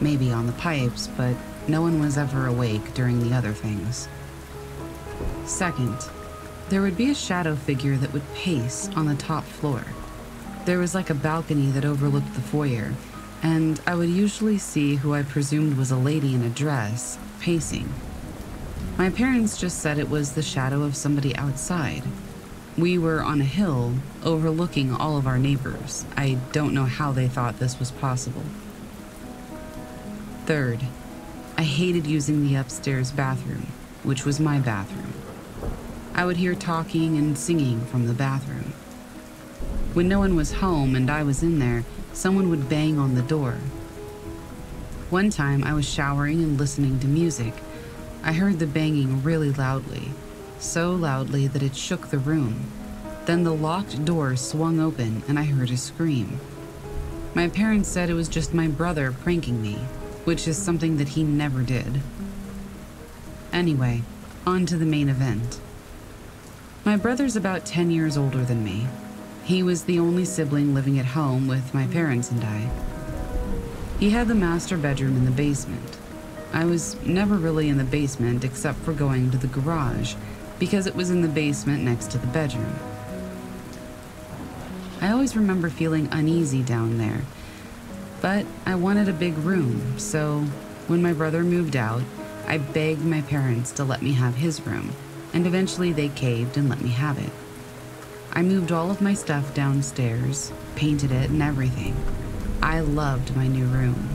Maybe on the pipes, but no one was ever awake during the other things. Second, there would be a shadow figure that would pace on the top floor. There was like a balcony that overlooked the foyer, and I would usually see who I presumed was a lady in a dress, pacing. My parents just said it was the shadow of somebody outside. We were on a hill, overlooking all of our neighbors. I don't know how they thought this was possible. Third, I hated using the upstairs bathroom, which was my bathroom. I would hear talking and singing from the bathroom. When no one was home and I was in there, someone would bang on the door. One time I was showering and listening to music. I heard the banging really loudly, so loudly that it shook the room. Then the locked door swung open and I heard a scream. My parents said it was just my brother pranking me, which is something that he never did. Anyway, on to the main event. My brother's about 10 years older than me. He was the only sibling living at home with my parents and I. He had the master bedroom in the basement. I was never really in the basement except for going to the garage because it was in the basement next to the bedroom. I always remember feeling uneasy down there, but I wanted a big room, so when my brother moved out, I begged my parents to let me have his room, and eventually they caved and let me have it. I moved all of my stuff downstairs, painted it and everything. I loved my new room.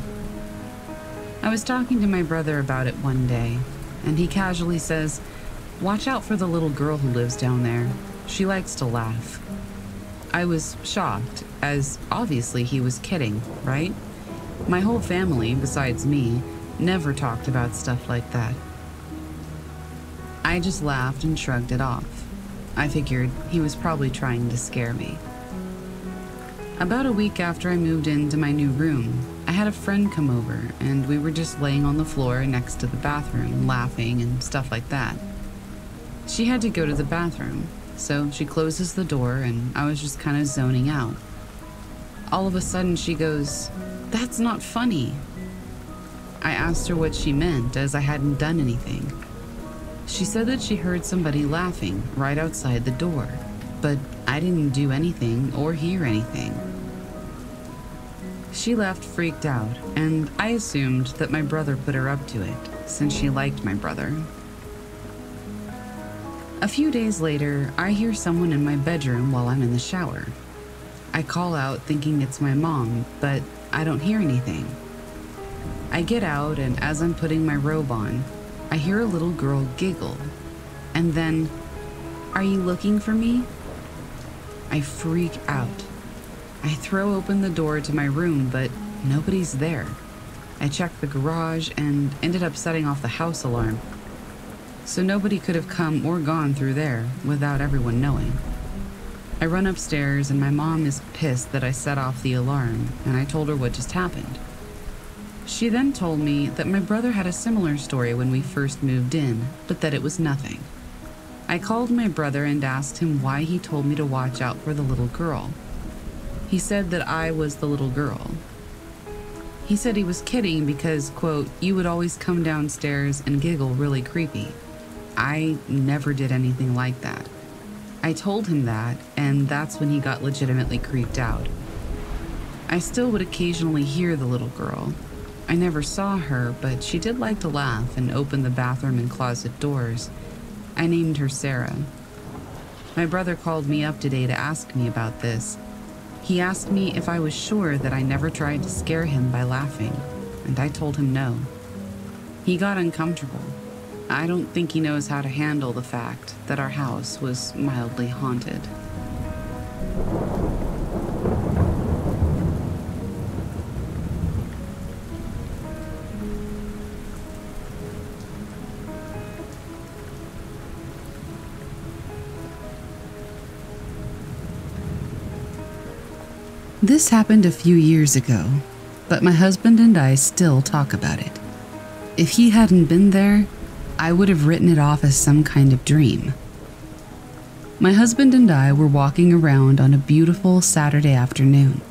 I was talking to my brother about it one day, and he casually says, "Watch out for the little girl who lives down there. She likes to laugh." I was shocked, as obviously he was kidding, right? My whole family, besides me, never talked about stuff like that. I just laughed and shrugged it off. I figured he was probably trying to scare me. About a week after I moved into my new room, I had a friend come over, and we were just laying on the floor next to the bathroom, laughing and stuff like that. She had to go to the bathroom, so she closes the door, and I was just kind of zoning out. All of a sudden, she goes, "That's not funny." I asked her what she meant, as I hadn't done anything. She said that she heard somebody laughing right outside the door, but I didn't do anything or hear anything. She left freaked out, and I assumed that my brother put her up to it, since she liked my brother. A few days later, I hear someone in my bedroom while I'm in the shower. I call out thinking it's my mom, but I don't hear anything. I get out, and as I'm putting my robe on, I hear a little girl giggle, and then, "Are you looking for me?" I freak out. I throw open the door to my room, but nobody's there. I checked the garage and ended up setting off the house alarm. So nobody could have come or gone through there without everyone knowing. I run upstairs and my mom is pissed that I set off the alarm, and I told her what just happened. She then told me that my brother had a similar story when we first moved in, but that it was nothing. I called my brother and asked him why he told me to watch out for the little girl. He said that I was the little girl. He said he was kidding because, quote, "you would always come downstairs and giggle really creepy." I never did anything like that. I told him that, and that's when he got legitimately creeped out. I still would occasionally hear the little girl. I never saw her, but she did like to laugh and open the bathroom and closet doors. I named her Sarah. My brother called me up today to ask me about this. He asked me if I was sure that I never tried to scare him by laughing, and I told him no. He got uncomfortable. I don't think he knows how to handle the fact that our house was mildly haunted. This happened a few years ago, but my husband and I still talk about it. If he hadn't been there, I would have written it off as some kind of dream. My husband and I were walking around on a beautiful Saturday afternoon.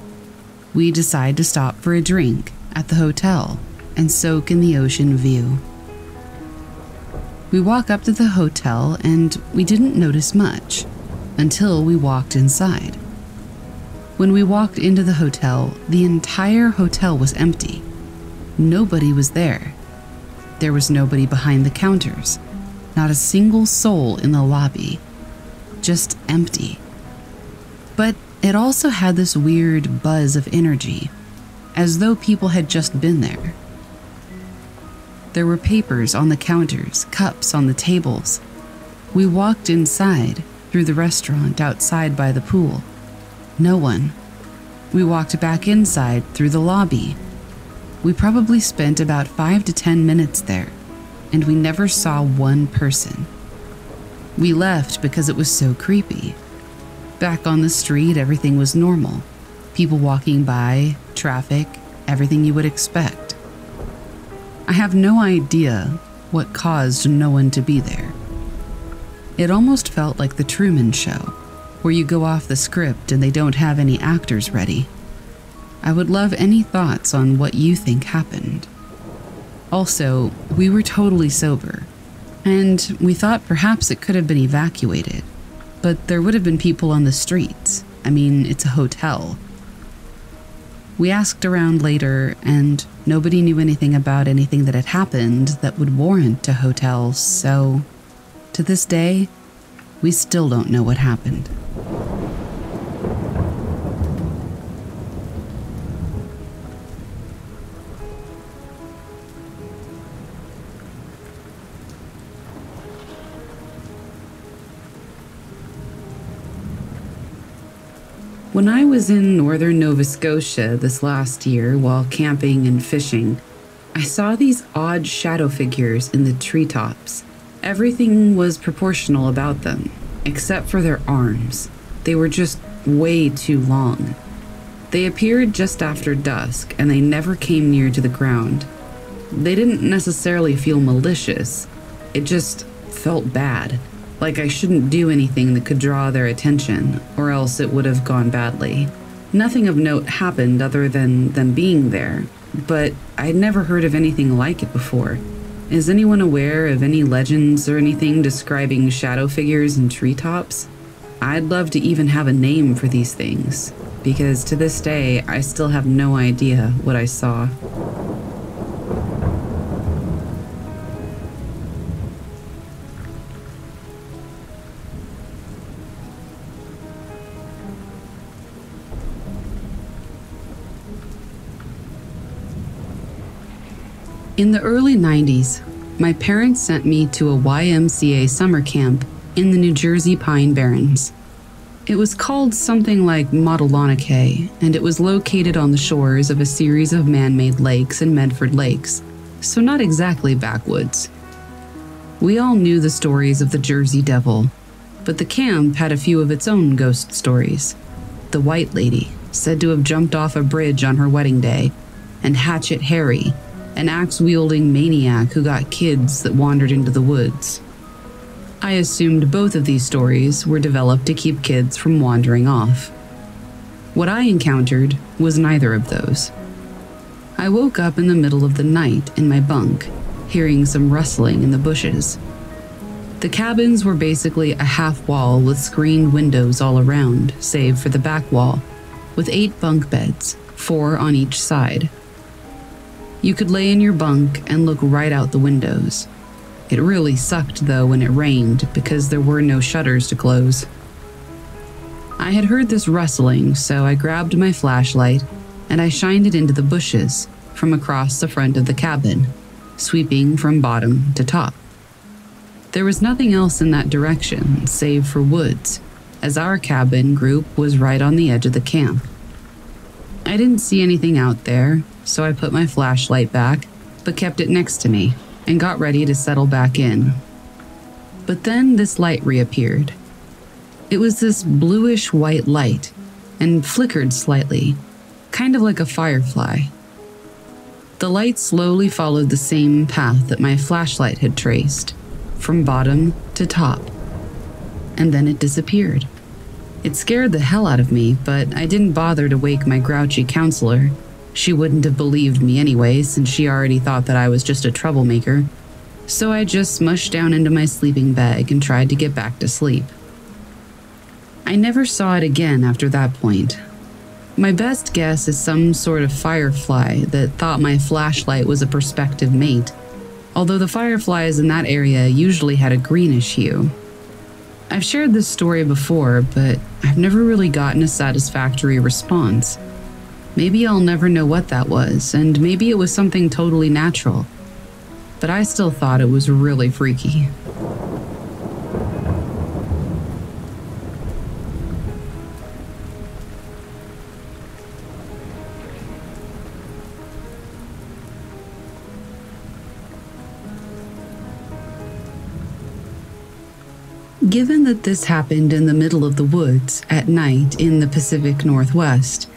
We decide to stop for a drink at the hotel and soak in the ocean view. We walk up to the hotel and we didn't notice much until we walked inside. When we walked into the hotel, the entire hotel was empty. Nobody was there. There was nobody behind the counters. Not a single soul in the lobby. Just empty. But it also had this weird buzz of energy, as though people had just been there. There were papers on the counters, cups on the tables. We walked inside through the restaurant outside by the pool. No one. We walked back inside through the lobby. We probably spent about 5 to 10 minutes there, and we never saw one person. We left because it was so creepy. Back on the street, everything was normal. People walking by, traffic, everything you would expect. I have no idea what caused no one to be there. It almost felt like the Truman Show, where you go off the script and they don't have any actors ready. I would love any thoughts on what you think happened. Also, we were totally sober, and we thought perhaps it could have been evacuated, but there would have been people on the streets. I mean, it's a hotel. We asked around later, and nobody knew anything about anything that had happened that would warrant a hotel, so to this day, we still don't know what happened. When I was in northern Nova Scotia this last year while camping and fishing, I saw these odd shadow figures in the treetops. Everything was proportional about them, except for their arms. They were just way too long. They appeared just after dusk, and they never came near to the ground. They didn't necessarily feel malicious. It just felt bad, like I shouldn't do anything that could draw their attention, or else it would have gone badly. Nothing of note happened other than them being there, but I'd never heard of anything like it before. Is anyone aware of any legends or anything describing shadow figures in treetops? I'd love to even have a name for these things, because to this day, I still have no idea what I saw. In the early 90s, my parents sent me to a YMCA summer camp in the New Jersey Pine Barrens. It was called something like Modelanake, and it was located on the shores of a series of man-made lakes in Medford Lakes, so not exactly backwoods. We all knew the stories of the Jersey Devil, but the camp had a few of its own ghost stories. The White Lady, said to have jumped off a bridge on her wedding day, and Hatchet Harry, an axe-wielding maniac who got kids that wandered into the woods. I assumed both of these stories were developed to keep kids from wandering off. What I encountered was neither of those. I woke up in the middle of the night in my bunk, hearing some rustling in the bushes. The cabins were basically a half wall with screened windows all around, save for the back wall, with 8 bunk beds, 4 on each side. You could lay in your bunk and look right out the windows. It really sucked though when it rained because there were no shutters to close. I had heard this rustling, so I grabbed my flashlight and I shined it into the bushes from across the front of the cabin, sweeping from bottom to top. There was nothing else in that direction, save for woods, as our cabin group was right on the edge of the camp. I didn't see anything out there, so I put my flashlight back, but kept it next to me, and got ready to settle back in. But then this light reappeared. It was this bluish-white light, and flickered slightly, kind of like a firefly. The light slowly followed the same path that my flashlight had traced, from bottom to top, and then it disappeared. It scared the hell out of me, but I didn't bother to wake my grouchy counselor. She wouldn't have believed me anyway, since she already thought that I was just a troublemaker. So I just smushed down into my sleeping bag and tried to get back to sleep. I never saw it again after that point. My best guess is some sort of firefly that thought my flashlight was a prospective mate, although the fireflies in that area usually had a greenish hue. I've shared this story before, but I've never really gotten a satisfactory response. Maybe I'll never know what that was, and maybe it was something totally natural, but I still thought it was really freaky. Given that this happened in the middle of the woods at night in the Pacific Northwest,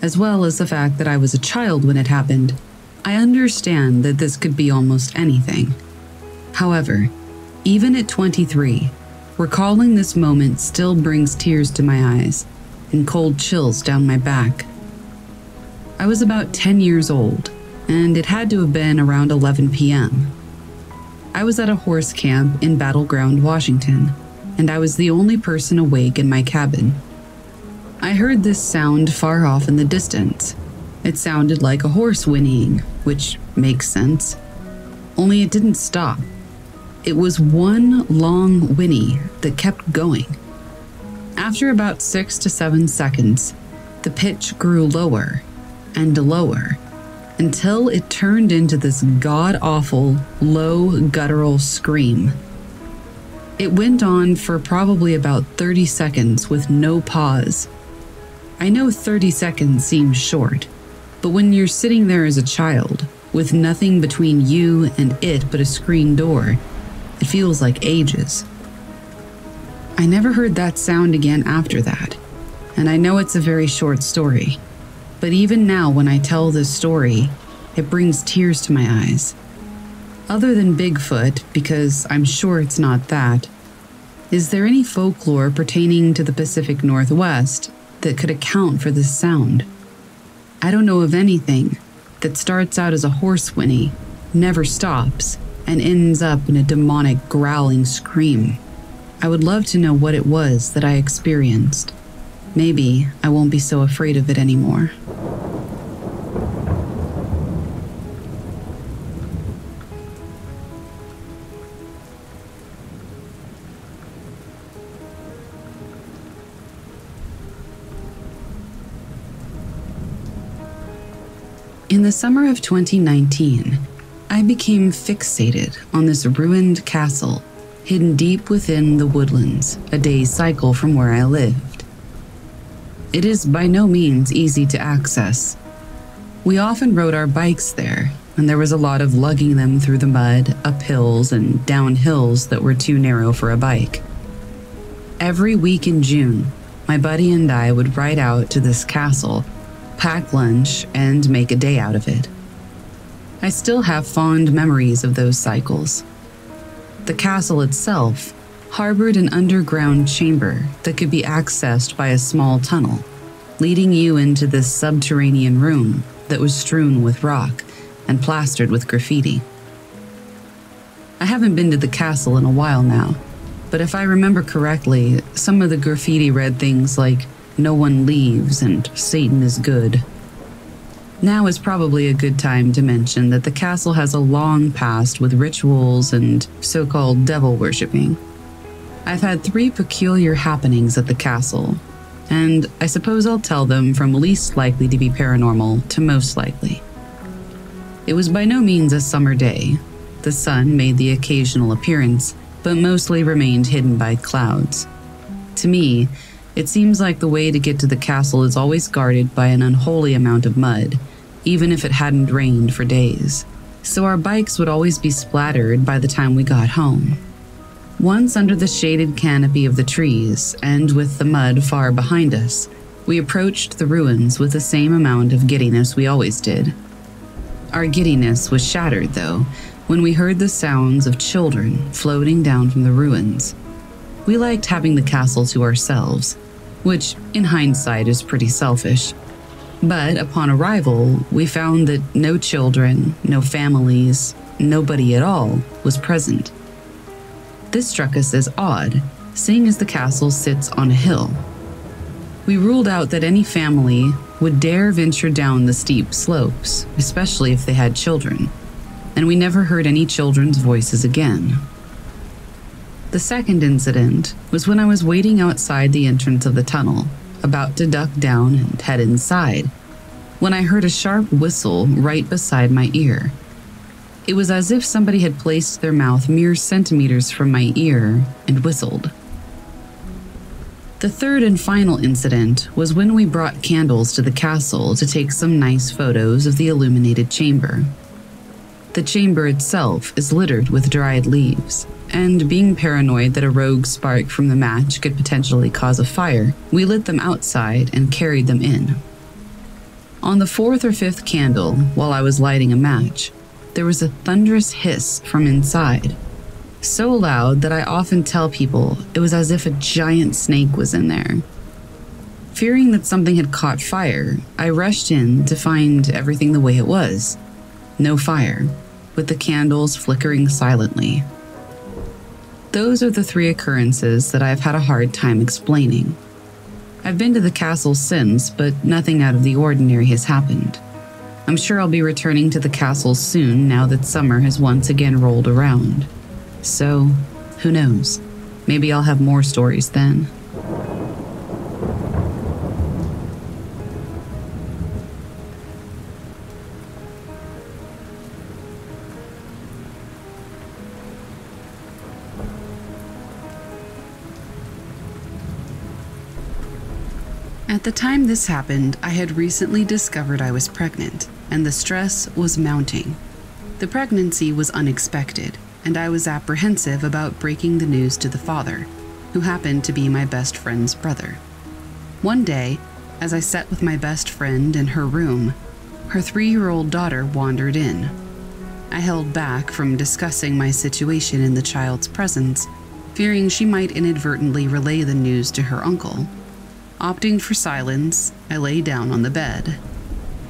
as well as the fact that I was a child when it happened, I understand that this could be almost anything. However, even at 23, recalling this moment still brings tears to my eyes and cold chills down my back. I was about 10 years old, and it had to have been around 11 p.m. I was at a horse camp in Battleground, Washington, and I was the only person awake in my cabin. I heard this sound far off in the distance. It sounded like a horse whinnying, which makes sense. Only it didn't stop. It was one long whinny that kept going. After about 6 to 7 seconds, the pitch grew lower and lower until it turned into this god-awful, low, guttural scream. It went on for probably about 30 seconds with no pause. I know 30 seconds seems short, but when you're sitting there as a child, with nothing between you and it but a screen door, it feels like ages. I never heard that sound again after that, and I know it's a very short story, but even now when I tell this story, it brings tears to my eyes. Other than Bigfoot, because I'm sure it's not that, is there any folklore pertaining to the Pacific Northwest that could account for this sound? I don't know of anything that starts out as a horse whinny, never stops, and ends up in a demonic growling scream. I would love to know what it was that I experienced. Maybe I won't be so afraid of it anymore. In the summer of 2019, I became fixated on this ruined castle hidden deep within the woodlands, a day's cycle from where I lived. It is by no means easy to access. We often rode our bikes there, and there was a lot of lugging them through the mud, up hills and down hills that were too narrow for a bike. Every week in June, my buddy and I would ride out to this castle, pack lunch, and make a day out of it. I still have fond memories of those cycles. The castle itself harbored an underground chamber that could be accessed by a small tunnel, leading you into this subterranean room that was strewn with rock and plastered with graffiti. I haven't been to the castle in a while now, but if I remember correctly, some of the graffiti read things like, "No one leaves," and "Satan is good." Now is probably a good time to mention that the castle has a long past with rituals and so-called devil worshipping. I've had 3 peculiar happenings at the castle, and I suppose I'll tell them from least likely to be paranormal to most likely. It was by no means a summer day. The sun made the occasional appearance, but mostly remained hidden by clouds. To me, it seems like the way to get to the castle is always guarded by an unholy amount of mud, even if it hadn't rained for days. So our bikes would always be splattered by the time we got home. Once under the shaded canopy of the trees, and with the mud far behind us, we approached the ruins with the same amount of giddiness we always did. Our giddiness was shattered, though, when we heard the sounds of children floating down from the ruins. We liked having the castle to ourselves, which, in hindsight, is pretty selfish. But upon arrival, we found that no children, no families, nobody at all was present. This struck us as odd, seeing as the castle sits on a hill. We ruled out that any family would dare venture down the steep slopes, especially if they had children, and we never heard any children's voices again. The second incident was when I was waiting outside the entrance of the tunnel, about to duck down and head inside, when I heard a sharp whistle right beside my ear. It was as if somebody had placed their mouth mere centimeters from my ear and whistled. The third and final incident was when we brought candles to the castle to take some nice photos of the illuminated chamber. The chamber itself is littered with dried leaves, and being paranoid that a rogue spark from the match could potentially cause a fire, we lit them outside and carried them in. On the fourth or fifth candle, while I was lighting a match, there was a thunderous hiss from inside, so loud that I often tell people it was as if a giant snake was in there. Fearing that something had caught fire, I rushed in to find everything the way it was. No fire, with the candles flickering silently. Those are the three occurrences that I've had a hard time explaining. I've been to the castle since, but nothing out of the ordinary has happened. I'm sure I'll be returning to the castle soon now that summer has once again rolled around. So, who knows? Maybe I'll have more stories then. At the time this happened, I had recently discovered I was pregnant, and the stress was mounting. The pregnancy was unexpected, and I was apprehensive about breaking the news to the father, who happened to be my best friend's brother. One day, as I sat with my best friend in her room, her three-year-old daughter wandered in. I held back from discussing my situation in the child's presence, fearing she might inadvertently relay the news to her uncle. Opting for silence, I lay down on the bed.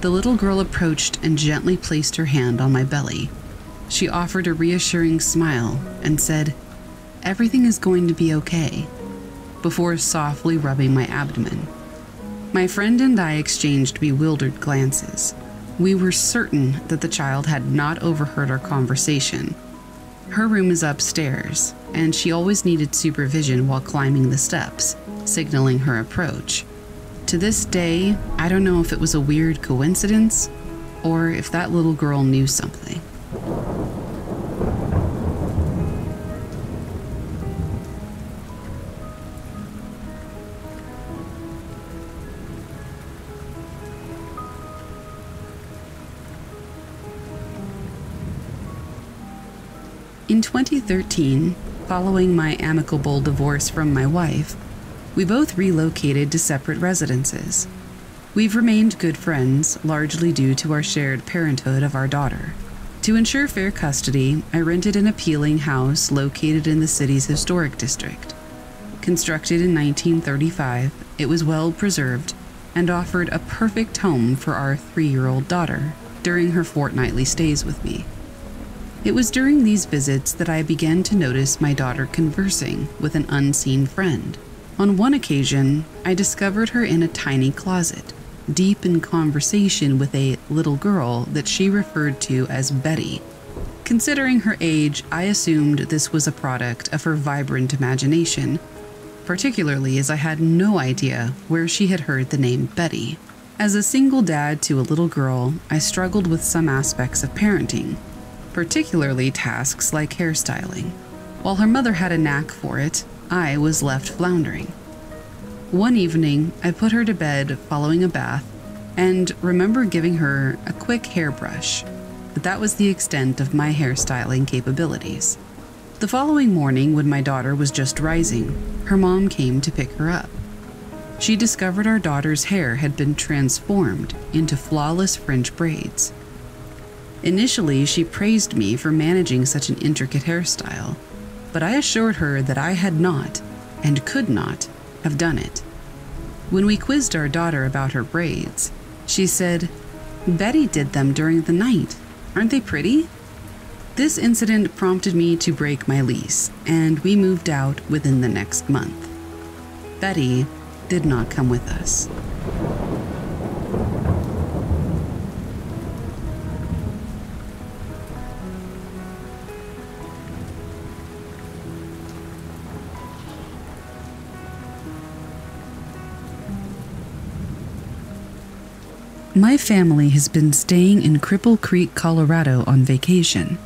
The little girl approached and gently placed her hand on my belly. She offered a reassuring smile and said, "Everything is going to be okay," before softly rubbing my abdomen. My friend and I exchanged bewildered glances. We were certain that the child had not overheard our conversation. Her room is upstairs, and she always needed supervision while climbing the steps, signaling her approach. To this day, I don't know if it was a weird coincidence or if that little girl knew something. In 2013, following my amicable divorce from my wife, we both relocated to separate residences. We've remained good friends, largely due to our shared parenthood of our daughter. To ensure fair custody, I rented an appealing house located in the city's historic district. Constructed in 1935, it was well preserved and offered a perfect home for our three-year-old daughter during her fortnightly stays with me. It was during these visits that I began to notice my daughter conversing with an unseen friend. On one occasion, I discovered her in a tiny closet, deep in conversation with a little girl that she referred to as Betty. Considering her age, I assumed this was a product of her vibrant imagination, particularly as I had no idea where she had heard the name Betty. As a single dad to a little girl, I struggled with some aspects of parenting, particularly tasks like hairstyling. While her mother had a knack for it, I was left floundering. One evening, I put her to bed following a bath and remember giving her a quick hairbrush, but that was the extent of my hairstyling capabilities. The following morning, when my daughter was just rising, her mom came to pick her up. She discovered our daughter's hair had been transformed into flawless French braids. Initially, she praised me for managing such an intricate hairstyle, but I assured her that I had not, and could not, have done it. When we quizzed our daughter about her braids, she said, "Betty did them during the night. Aren't they pretty?" This incident prompted me to break my lease, and we moved out within the next month. Betty did not come with us. My family has been staying in Cripple Creek, Colorado on vacation.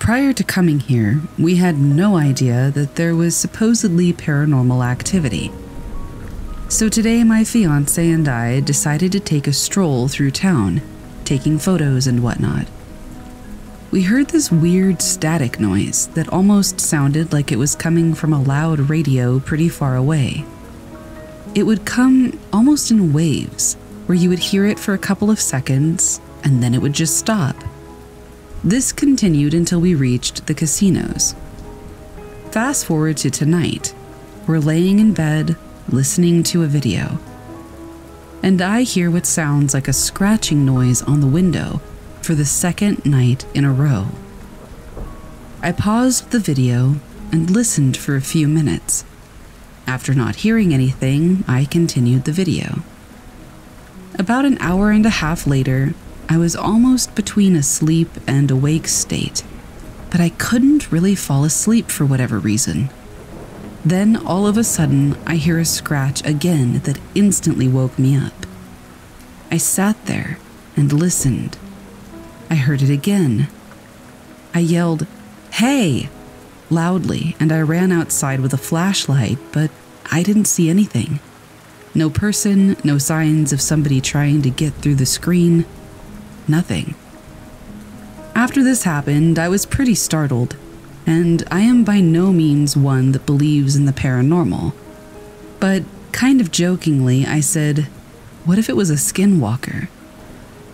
Prior to coming here, we had no idea that there was supposedly paranormal activity. So today my fiancé and I decided to take a stroll through town, taking photos and whatnot. We heard this weird static noise that almost sounded like it was coming from a loud radio pretty far away. It would come almost in waves, where you would hear it for a couple of seconds, and then it would just stop. This continued until we reached the casinos. Fast forward to tonight. We're laying in bed, listening to a video, and I hear what sounds like a scratching noise on the window for the second night in a row. I paused the video and listened for a few minutes. After not hearing anything, I continued the video. About an hour and a half later, I was almost between a sleep and awake state, but I couldn't really fall asleep for whatever reason. Then all of a sudden, I hear a scratch again that instantly woke me up. I sat there and listened. I heard it again. I yelled, "Hey!" loudly, and I ran outside with a flashlight, but I didn't see anything. No person, no signs of somebody trying to get through the screen. Nothing. After this happened, I was pretty startled, and I am by no means one that believes in the paranormal. But kind of jokingly, I said, "What if it was a skinwalker?"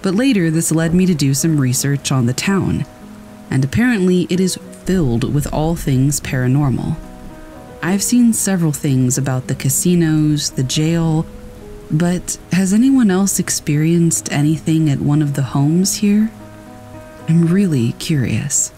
But later, this led me to do some research on the town, and apparently it is filled with all things paranormal. I've seen several things about the casinos, the jail, but has anyone else experienced anything at one of the homes here? I'm really curious.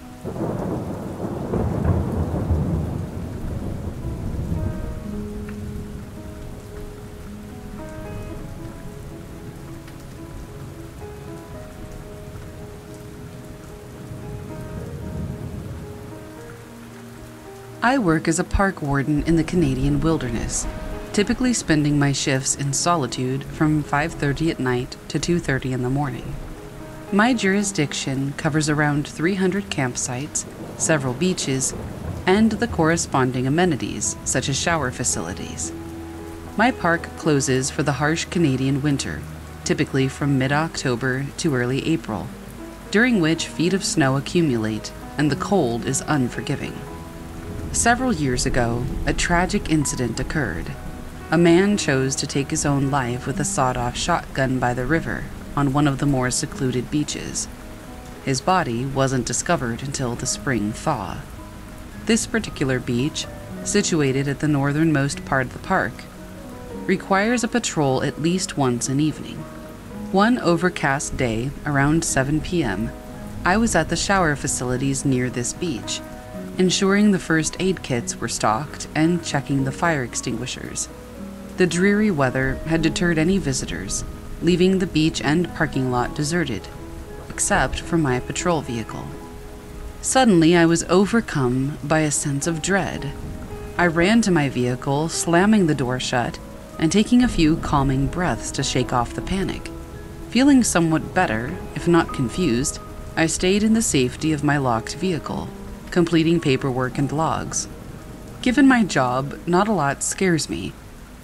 I work as a park warden in the Canadian wilderness, typically spending my shifts in solitude from 5:30 at night to 2:30 in the morning. My jurisdiction covers around 300 campsites, several beaches, and the corresponding amenities, such as shower facilities. My park closes for the harsh Canadian winter, typically from mid-October to early April, during which feet of snow accumulate and the cold is unforgiving. Several years ago, a tragic incident occurred. A man chose to take his own life with a sawed-off shotgun by the river on one of the more secluded beaches. His body wasn't discovered until the spring thaw. This particular beach, situated at the northernmost part of the park, requires a patrol at least once an evening. One overcast day, around 7 p.m., I was at the shower facilities near this beach, ensuring the first aid kits were stocked and checking the fire extinguishers. The dreary weather had deterred any visitors, leaving the beach and parking lot deserted, except for my patrol vehicle. Suddenly, I was overcome by a sense of dread. I ran to my vehicle, slamming the door shut and taking a few calming breaths to shake off the panic. Feeling somewhat better, if not confused, I stayed in the safety of my locked vehicle, completing paperwork and logs. Given my job, not a lot scares me,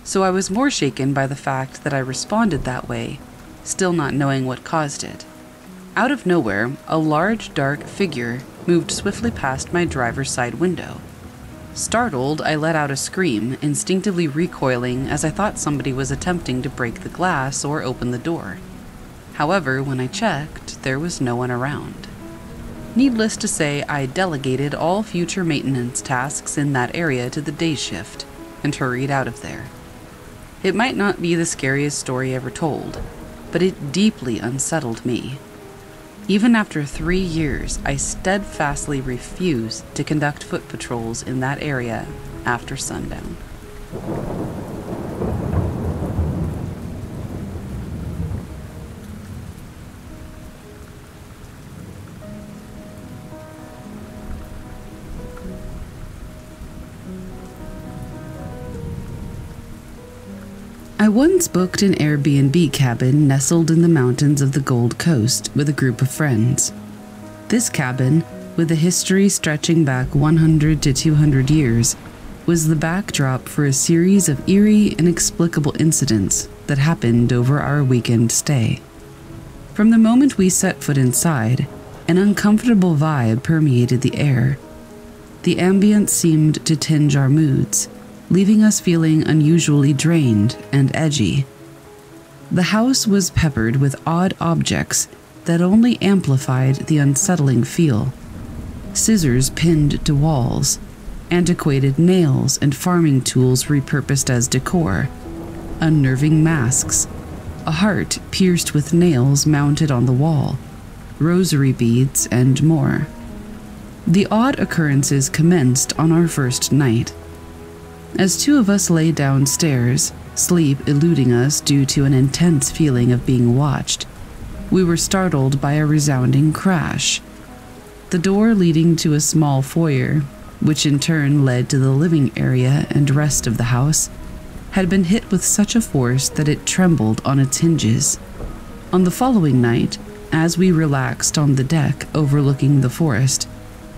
so I was more shaken by the fact that I responded that way, still not knowing what caused it. Out of nowhere, a large, dark figure moved swiftly past my driver's side window. Startled, I let out a scream, instinctively recoiling as I thought somebody was attempting to break the glass or open the door. However, when I checked, there was no one around. Needless to say, I delegated all future maintenance tasks in that area to the day shift and hurried out of there. It might not be the scariest story ever told, but it deeply unsettled me. Even after 3 years, I steadfastly refused to conduct foot patrols in that area after sundown. I once booked an Airbnb cabin nestled in the mountains of the Gold Coast with a group of friends. This cabin, with a history stretching back 100 to 200 years, was the backdrop for a series of eerie, inexplicable incidents that happened over our weekend stay. From the moment we set foot inside, an uncomfortable vibe permeated the air. The ambience seemed to tinge our moods, leaving us feeling unusually drained and edgy. The house was peppered with odd objects that only amplified the unsettling feel. Scissors pinned to walls, antiquated nails and farming tools repurposed as decor, unnerving masks, a heart pierced with nails mounted on the wall, rosary beads, and more. The odd occurrences commenced on our first night. As two of us lay downstairs, sleep eluding us due to an intense feeling of being watched, we were startled by a resounding crash. The door leading to a small foyer, which in turn led to the living area and rest of the house, had been hit with such a force that it trembled on its hinges. On the following night, as we relaxed on the deck overlooking the forest,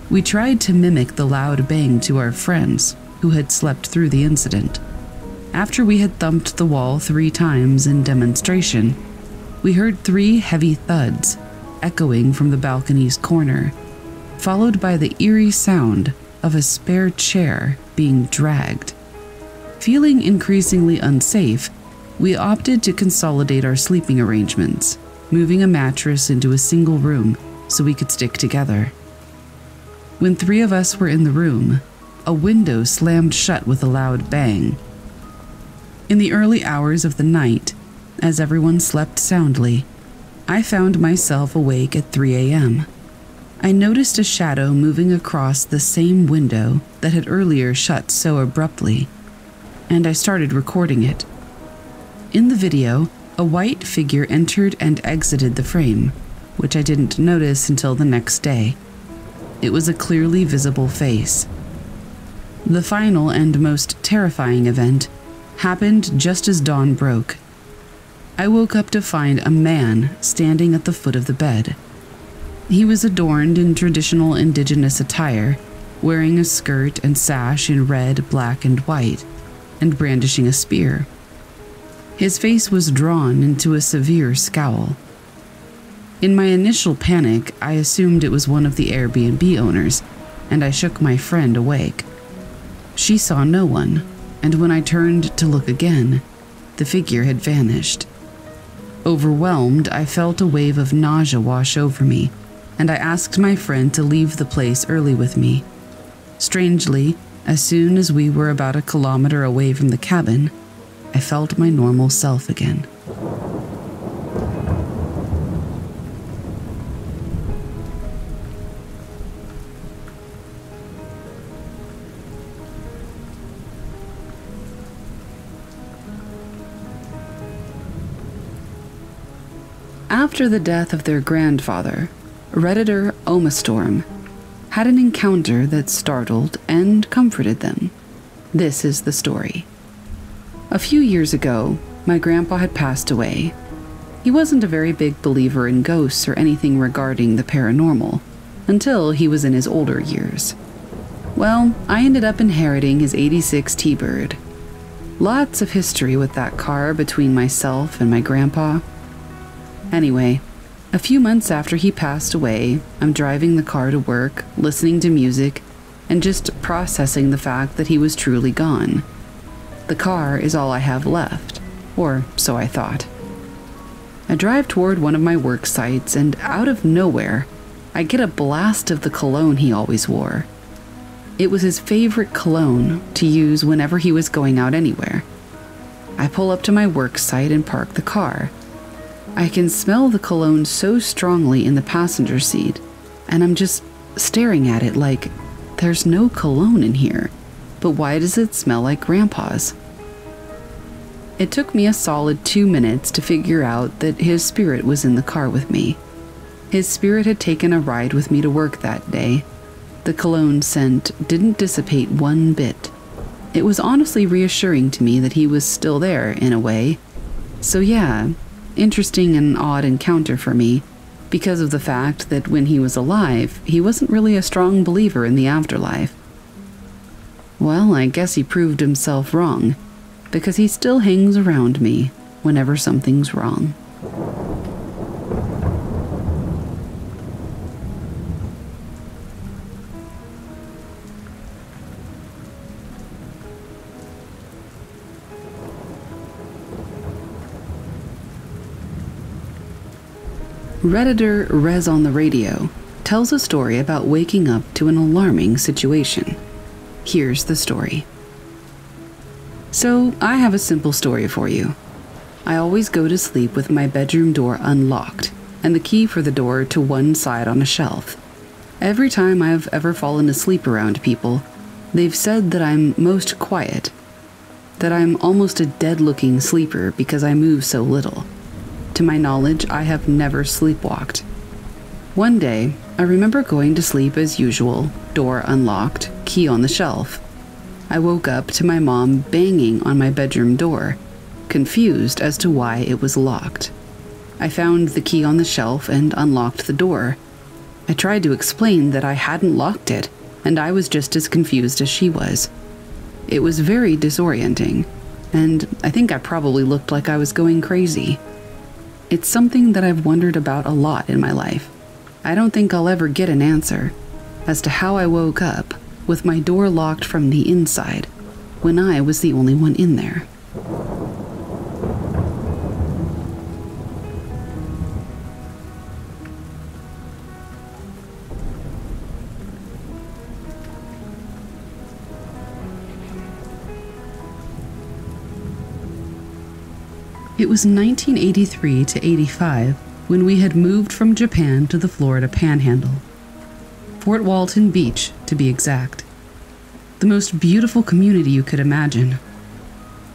we tried to mimic the loud bang to our friends, who had slept through the incident. After we had thumped the wall 3 times in demonstration, we heard 3 heavy thuds echoing from the balcony's corner, followed by the eerie sound of a spare chair being dragged. Feeling increasingly unsafe, we opted to consolidate our sleeping arrangements, moving a mattress into a single room so we could stick together. When 3 of us were in the room, a window slammed shut with a loud bang. In the early hours of the night, as everyone slept soundly, I found myself awake at 3 a.m. I noticed a shadow moving across the same window that had earlier shut so abruptly, and I started recording it. In the video, a white figure entered and exited the frame, which I didn't notice until the next day. It was a clearly visible face. The final and most terrifying event happened just as dawn broke. I woke up to find a man standing at the foot of the bed. He was adorned in traditional indigenous attire, wearing a skirt and sash in red, black, and white, and brandishing a spear. His face was drawn into a severe scowl. In my initial panic, I assumed it was one of the Airbnb owners, and I shook my friend awake. She saw no one, and when I turned to look again, the figure had vanished. Overwhelmed, I felt a wave of nausea wash over me, and I asked my friend to leave the place early with me. Strangely, as soon as we were about a kilometer away from the cabin, I felt my normal self again. After the death of their grandfather, Redditor Omastorm had an encounter that startled and comforted them. This is the story. A few years ago, my grandpa had passed away. He wasn't a very big believer in ghosts or anything regarding the paranormal, until he was in his older years. Well, I ended up inheriting his '86 T-Bird. Lots of history with that car between myself and my grandpa. Anyway, a few months after he passed away, I'm driving the car to work, listening to music, and just processing the fact that he was truly gone. The car is all I have left, or so I thought. I drive toward one of my work sites, and out of nowhere, I get a blast of the cologne he always wore. It was his favorite cologne to use whenever he was going out anywhere. I pull up to my work site and park the car. I can smell the cologne so strongly in the passenger seat, and I'm just staring at it like, there's no cologne in here, but why does it smell like Grandpa's? It took me a solid 2 minutes to figure out that his spirit was in the car with me. His spirit had taken a ride with me to work that day. The cologne scent didn't dissipate one bit. It was honestly reassuring to me that he was still there, in a way. So yeah, interesting and odd encounter for me, because of the fact that when he was alive, he wasn't really a strong believer in the afterlife. Well, I guess he proved himself wrong, because he still hangs around me whenever something's wrong. Redditor Rez on the Radio tells a story about waking up to an alarming situation. Here's the story. So, I have a simple story for you. I always go to sleep with my bedroom door unlocked and the key for the door to one side on a shelf. Every time I've ever fallen asleep around people, they've said that I'm most quiet, that I'm almost a dead-looking sleeper because I move so little. To my knowledge, I have never sleepwalked. One day, I remember going to sleep as usual, door unlocked, key on the shelf. I woke up to my mom banging on my bedroom door, confused as to why it was locked. I found the key on the shelf and unlocked the door. I tried to explain that I hadn't locked it, and I was just as confused as she was. It was very disorienting, and I think I probably looked like I was going crazy. It's something that I've wondered about a lot in my life. I don't think I'll ever get an answer as to how I woke up with my door locked from the inside when I was the only one in there. It was 1983 to 85 when we had moved from Japan to the Florida Panhandle. Fort Walton Beach, to be exact. The most beautiful community you could imagine.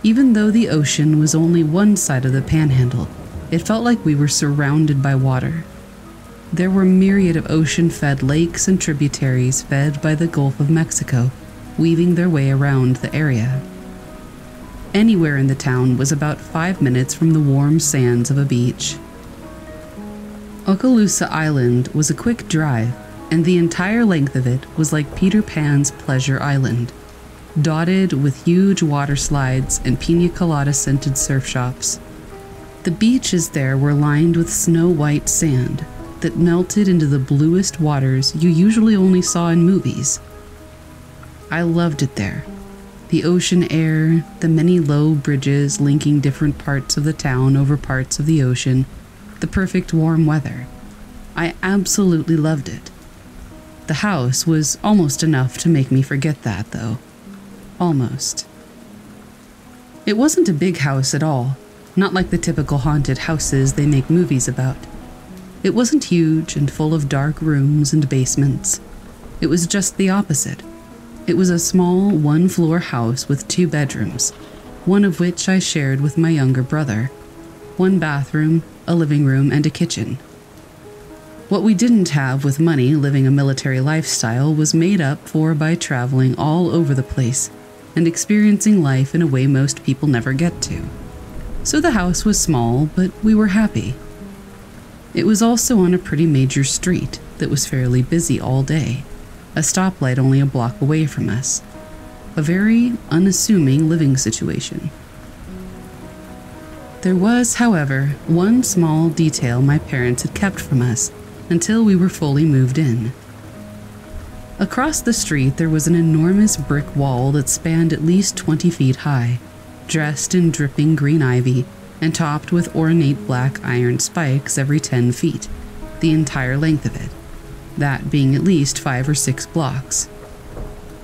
Even though the ocean was only one side of the Panhandle, it felt like we were surrounded by water. There were myriad of ocean-fed lakes and tributaries fed by the Gulf of Mexico, weaving their way around the area. Anywhere in the town was about 5 minutes from the warm sands of a beach. Okaloosa Island was a quick drive, and the entire length of it was like Peter Pan's Pleasure Island, dotted with huge water slides and pina colada-scented surf shops. The beaches there were lined with snow-white sand that melted into the bluest waters you usually only saw in movies. I loved it there. The ocean air, the many low bridges linking different parts of the town over parts of the ocean, the perfect warm weather. I absolutely loved it. The house was almost enough to make me forget that, though. Almost. It wasn't a big house at all, not like the typical haunted houses they make movies about. It wasn't huge and full of dark rooms and basements. It was just the opposite. It was a small, one-floor house with 2 bedrooms, one of which I shared with my younger brother, 1 bathroom, a living room, and a kitchen. What we didn't have with money living a military lifestyle was made up for by traveling all over the place and experiencing life in a way most people never get to. So the house was small, but we were happy. It was also on a pretty major street that was fairly busy all day, a stoplight only a block away from us. A very unassuming living situation. There was, however, one small detail my parents had kept from us until we were fully moved in. Across the street there was an enormous brick wall that spanned at least 20 feet high, dressed in dripping green ivy and topped with ornate black iron spikes every 10 feet, the entire length of it, that being at least 5 or 6 blocks.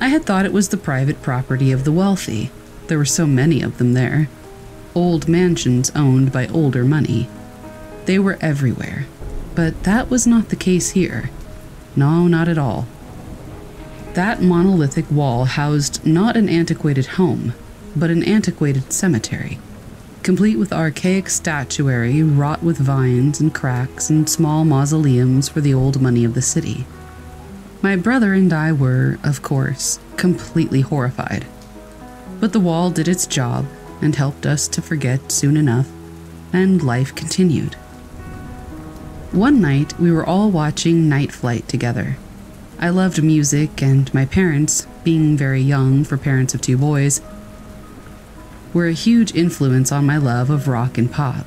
I had thought it was the private property of the wealthy. There were so many of them there. Old mansions owned by older money. They were everywhere, but that was not the case here. No, not at all. That monolithic wall housed not an antiquated home, but an antiquated cemetery, complete with archaic statuary wrought with vines and cracks and small mausoleums for the old money of the city. My brother and I were, of course, completely horrified. But the wall did its job and helped us to forget soon enough, and life continued. One night, we were all watching Night Flight together. I loved music, and my parents, being very young for parents of 2 boys, were a huge influence on my love of rock and pop.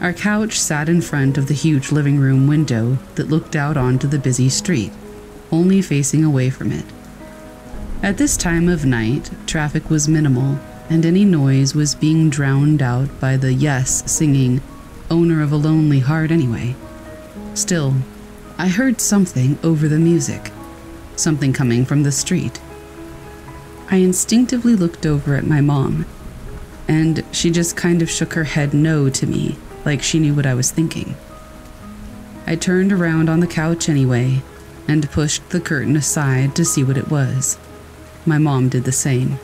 Our couch sat in front of the huge living room window that looked out onto the busy street, only facing away from it. At this time of night, traffic was minimal, and any noise was being drowned out by the Yes singing, "Owner of a Lonely Heart Anyway." Still, I heard something over the music, something coming from the street. I instinctively looked over at my mom, and she just kind of shook her head no to me, like she knew what I was thinking. I turned around on the couch anyway, and pushed the curtain aside to see what it was. My mom did the same.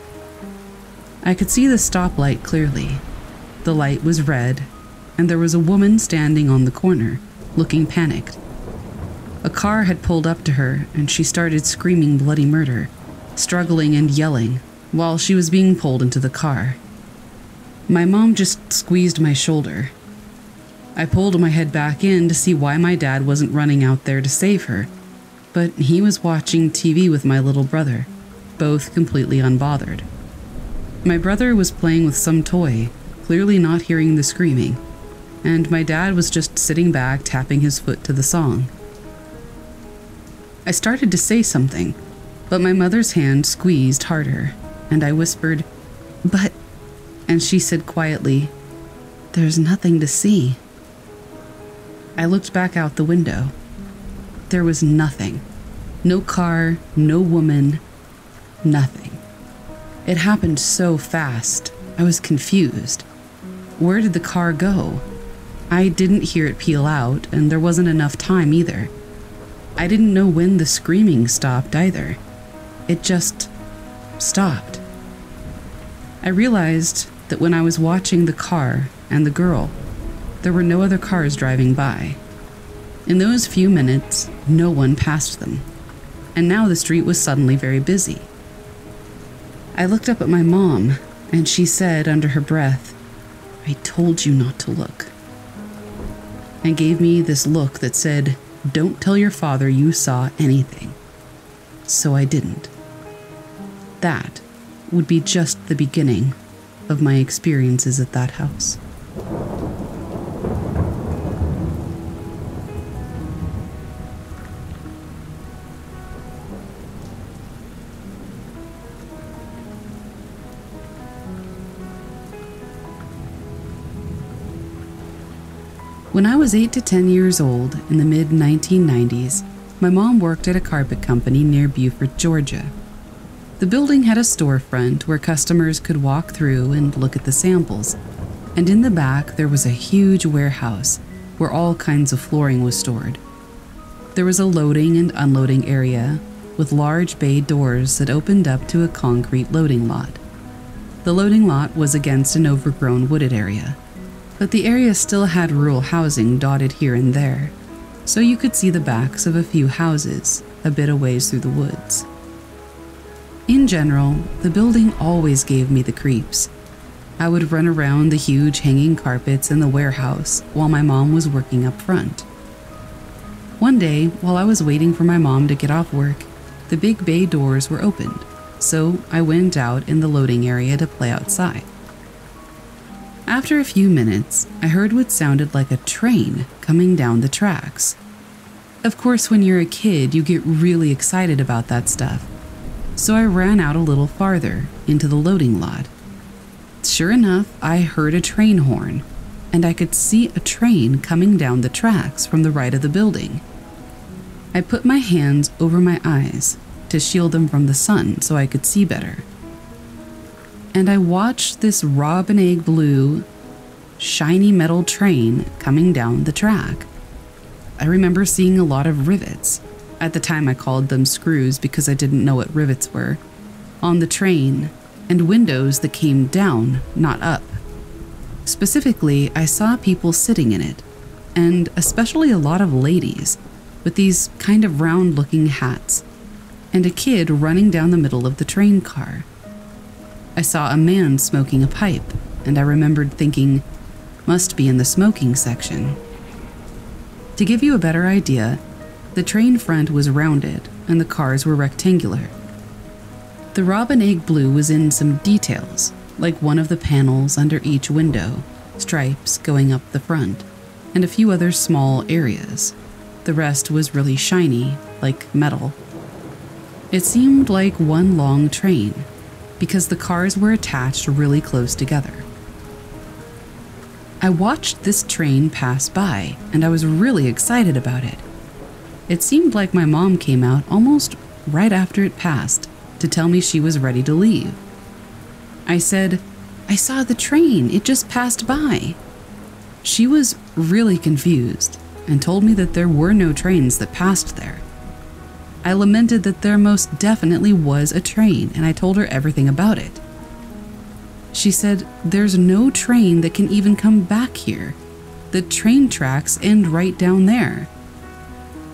I could see the stoplight clearly. The light was red, and there was a woman standing on the corner, looking panicked. A car had pulled up to her, and she started screaming bloody murder, struggling and yelling, while she was being pulled into the car. My mom just squeezed my shoulder. I pulled my head back in to see why my dad wasn't running out there to save her, but he was watching TV with my little brother, both completely unbothered. My brother was playing with some toy, clearly not hearing the screaming, and my dad was just sitting back tapping his foot to the song. I started to say something, but my mother's hand squeezed harder, and I whispered, "But," and she said quietly, "There's nothing to see." I looked back out the window. There was nothing. No car, no woman, nothing. It happened so fast, I was confused. Where did the car go? I didn't hear it peel out, and there wasn't enough time either. I didn't know when the screaming stopped either. It just stopped. I realized that when I was watching the car and the girl, there were no other cars driving by. In those few minutes, no one passed them, and now the street was suddenly very busy. I looked up at my mom, and she said under her breath, "I told you not to look," and gave me this look that said, "Don't tell your father you saw anything." So I didn't. That would be just the beginning of my experiences at that house. When I was 8 to 10 years old in the mid-1990s, my mom worked at a carpet company near Beaufort, Georgia. The building had a storefront where customers could walk through and look at the samples, and in the back there was a huge warehouse where all kinds of flooring was stored. There was a loading and unloading area with large bay doors that opened up to a concrete loading lot. The loading lot was against an overgrown wooded area, but the area still had rural housing dotted here and there, so you could see the backs of a few houses a bit a ways through the woods. In general, the building always gave me the creeps. I would run around the huge hanging carpets in the warehouse while my mom was working up front. One day, while I was waiting for my mom to get off work, the big bay doors were opened, so I went out in the loading area to play outside. After a few minutes, I heard what sounded like a train coming down the tracks. Of course, when you're a kid, you get really excited about that stuff. So I ran out a little farther into the loading lot. Sure enough, I heard a train horn, and I could see a train coming down the tracks from the right of the building. I put my hands over my eyes to shield them from the sun so I could see better. And I watched this robin-egg blue, shiny metal train coming down the track. I remember seeing a lot of rivets. At the time I called them screws because I didn't know what rivets were, on the train, and windows that came down, not up. Specifically, I saw people sitting in it, and especially a lot of ladies, with these kind of round-looking hats, and a kid running down the middle of the train car. I saw a man smoking a pipe, and I remembered thinking, must be in the smoking section. To give you a better idea, the train front was rounded and the cars were rectangular. The robin-egg blue was in some details, like one of the panels under each window, stripes going up the front, and a few other small areas. The rest was really shiny, like metal. It seemed like one long train, because the cars were attached really close together. I watched this train pass by, and I was really excited about it. It seemed like my mom came out almost right after it passed to tell me she was ready to leave. I said, "I saw the train, it just passed by." She was really confused and told me that there were no trains that passed there. I lamented that there most definitely was a train, and I told her everything about it. She said, "There's no train that can even come back here. The train tracks end right down there."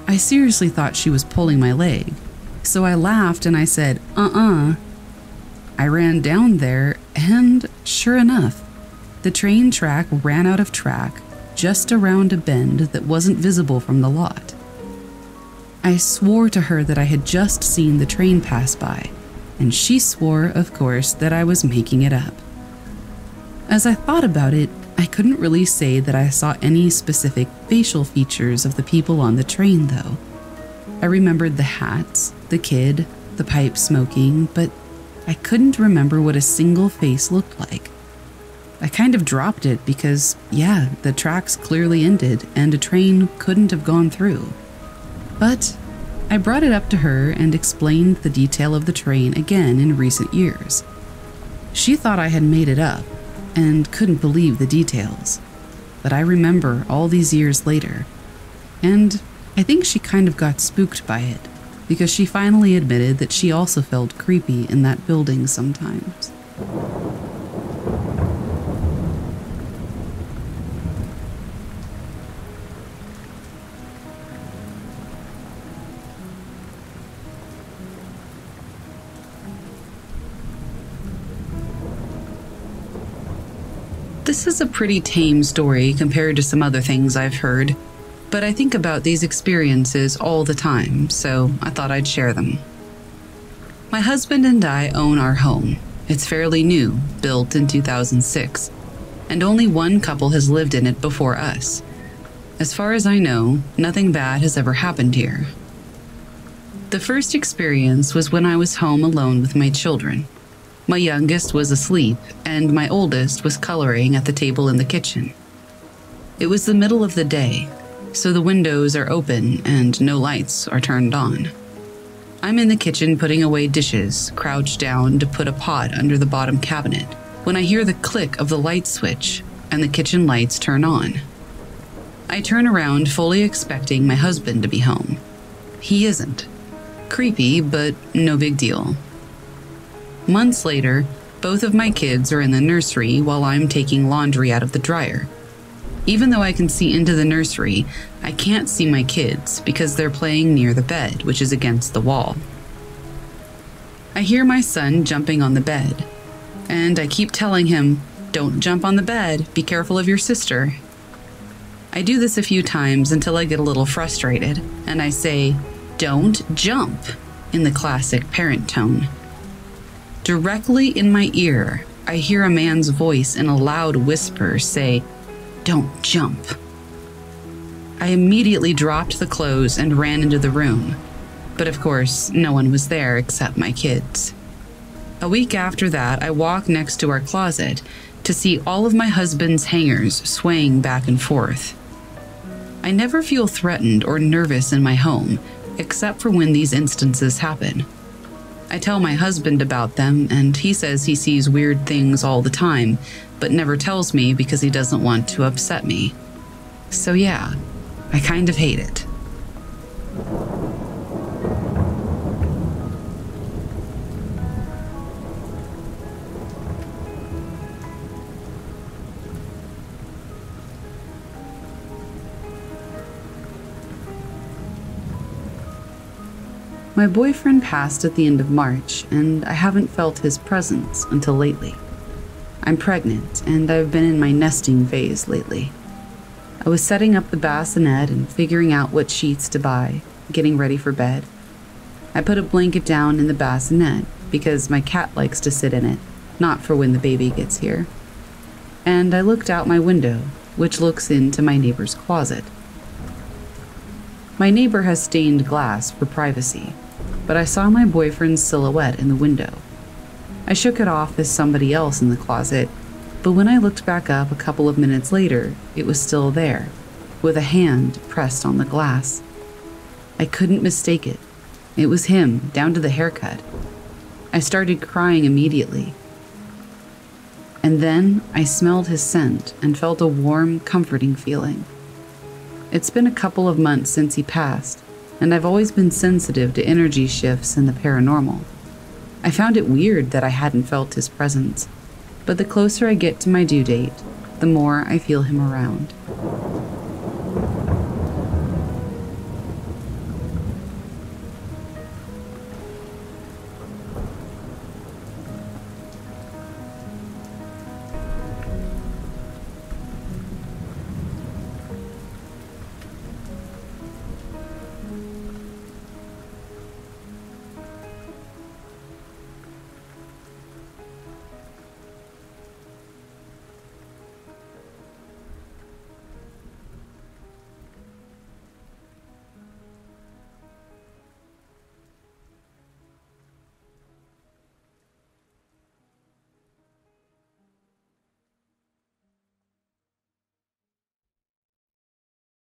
I seriously thought she was pulling my leg, so I laughed and I said, "Uh-uh." I ran down there, and sure enough, the train track ran out of track just around a bend that wasn't visible from the lot. I swore to her that I had just seen the train pass by, and she swore, of course, that I was making it up. As I thought about it, I couldn't really say that I saw any specific facial features of the people on the train, though. I remembered the hats, the kid, the pipe smoking, but I couldn't remember what a single face looked like. I kind of dropped it because, yeah, the tracks clearly ended and a train couldn't have gone through. But I brought it up to her and explained the detail of the train again in recent years. She thought I had made it up and couldn't believe the details, but I remember all these years later, and I think she kind of got spooked by it, because she finally admitted that she also felt creepy in that building sometimes. This is a pretty tame story compared to some other things I've heard, but I think about these experiences all the time, so I thought I'd share them. My husband and I own our home. It's fairly new, built in 2006, and only one couple has lived in it before us. As far as I know, nothing bad has ever happened here. The first experience was when I was home alone with my children. My youngest was asleep, and my oldest was coloring at the table in the kitchen. It was the middle of the day, so the windows are open and no lights are turned on. I'm in the kitchen putting away dishes, crouched down to put a pot under the bottom cabinet, when I hear the click of the light switch and the kitchen lights turn on. I turn around, fully expecting my husband to be home. He isn't. Creepy, but no big deal. Months later, both of my kids are in the nursery while I'm taking laundry out of the dryer. Even though I can see into the nursery, I can't see my kids because they're playing near the bed, which is against the wall. I hear my son jumping on the bed, and I keep telling him, "Don't jump on the bed, be careful of your sister." I do this a few times until I get a little frustrated, and I say, "Don't jump," in the classic parent tone. Directly in my ear, I hear a man's voice in a loud whisper say, "Don't jump." I immediately dropped the clothes and ran into the room, but of course, no one was there except my kids. A week after that, I walked next to our closet to see all of my husband's hangers swaying back and forth. I never feel threatened or nervous in my home, except for when these instances happen. I tell my husband about them, and he says he sees weird things all the time, but never tells me because he doesn't want to upset me. So yeah, I kind of hate it. My boyfriend passed at the end of March, and I haven't felt his presence until lately. I'm pregnant, and I've been in my nesting phase lately. I was setting up the bassinet and figuring out what sheets to buy, getting ready for bed. I put a blanket down in the bassinet because my cat likes to sit in it, not for when the baby gets here. And I looked out my window, which looks into my neighbor's closet. My neighbor has stained glass for privacy, but I saw my boyfriend's silhouette in the window. I shook it off as somebody else in the closet, but when I looked back up a couple of minutes later, it was still there, with a hand pressed on the glass. I couldn't mistake it. It was him, down to the haircut. I started crying immediately. And then I smelled his scent and felt a warm, comforting feeling. It's been a couple of months since he passed, and I've always been sensitive to energy shifts and the paranormal. I found it weird that I hadn't felt his presence, but the closer I get to my due date, the more I feel him around.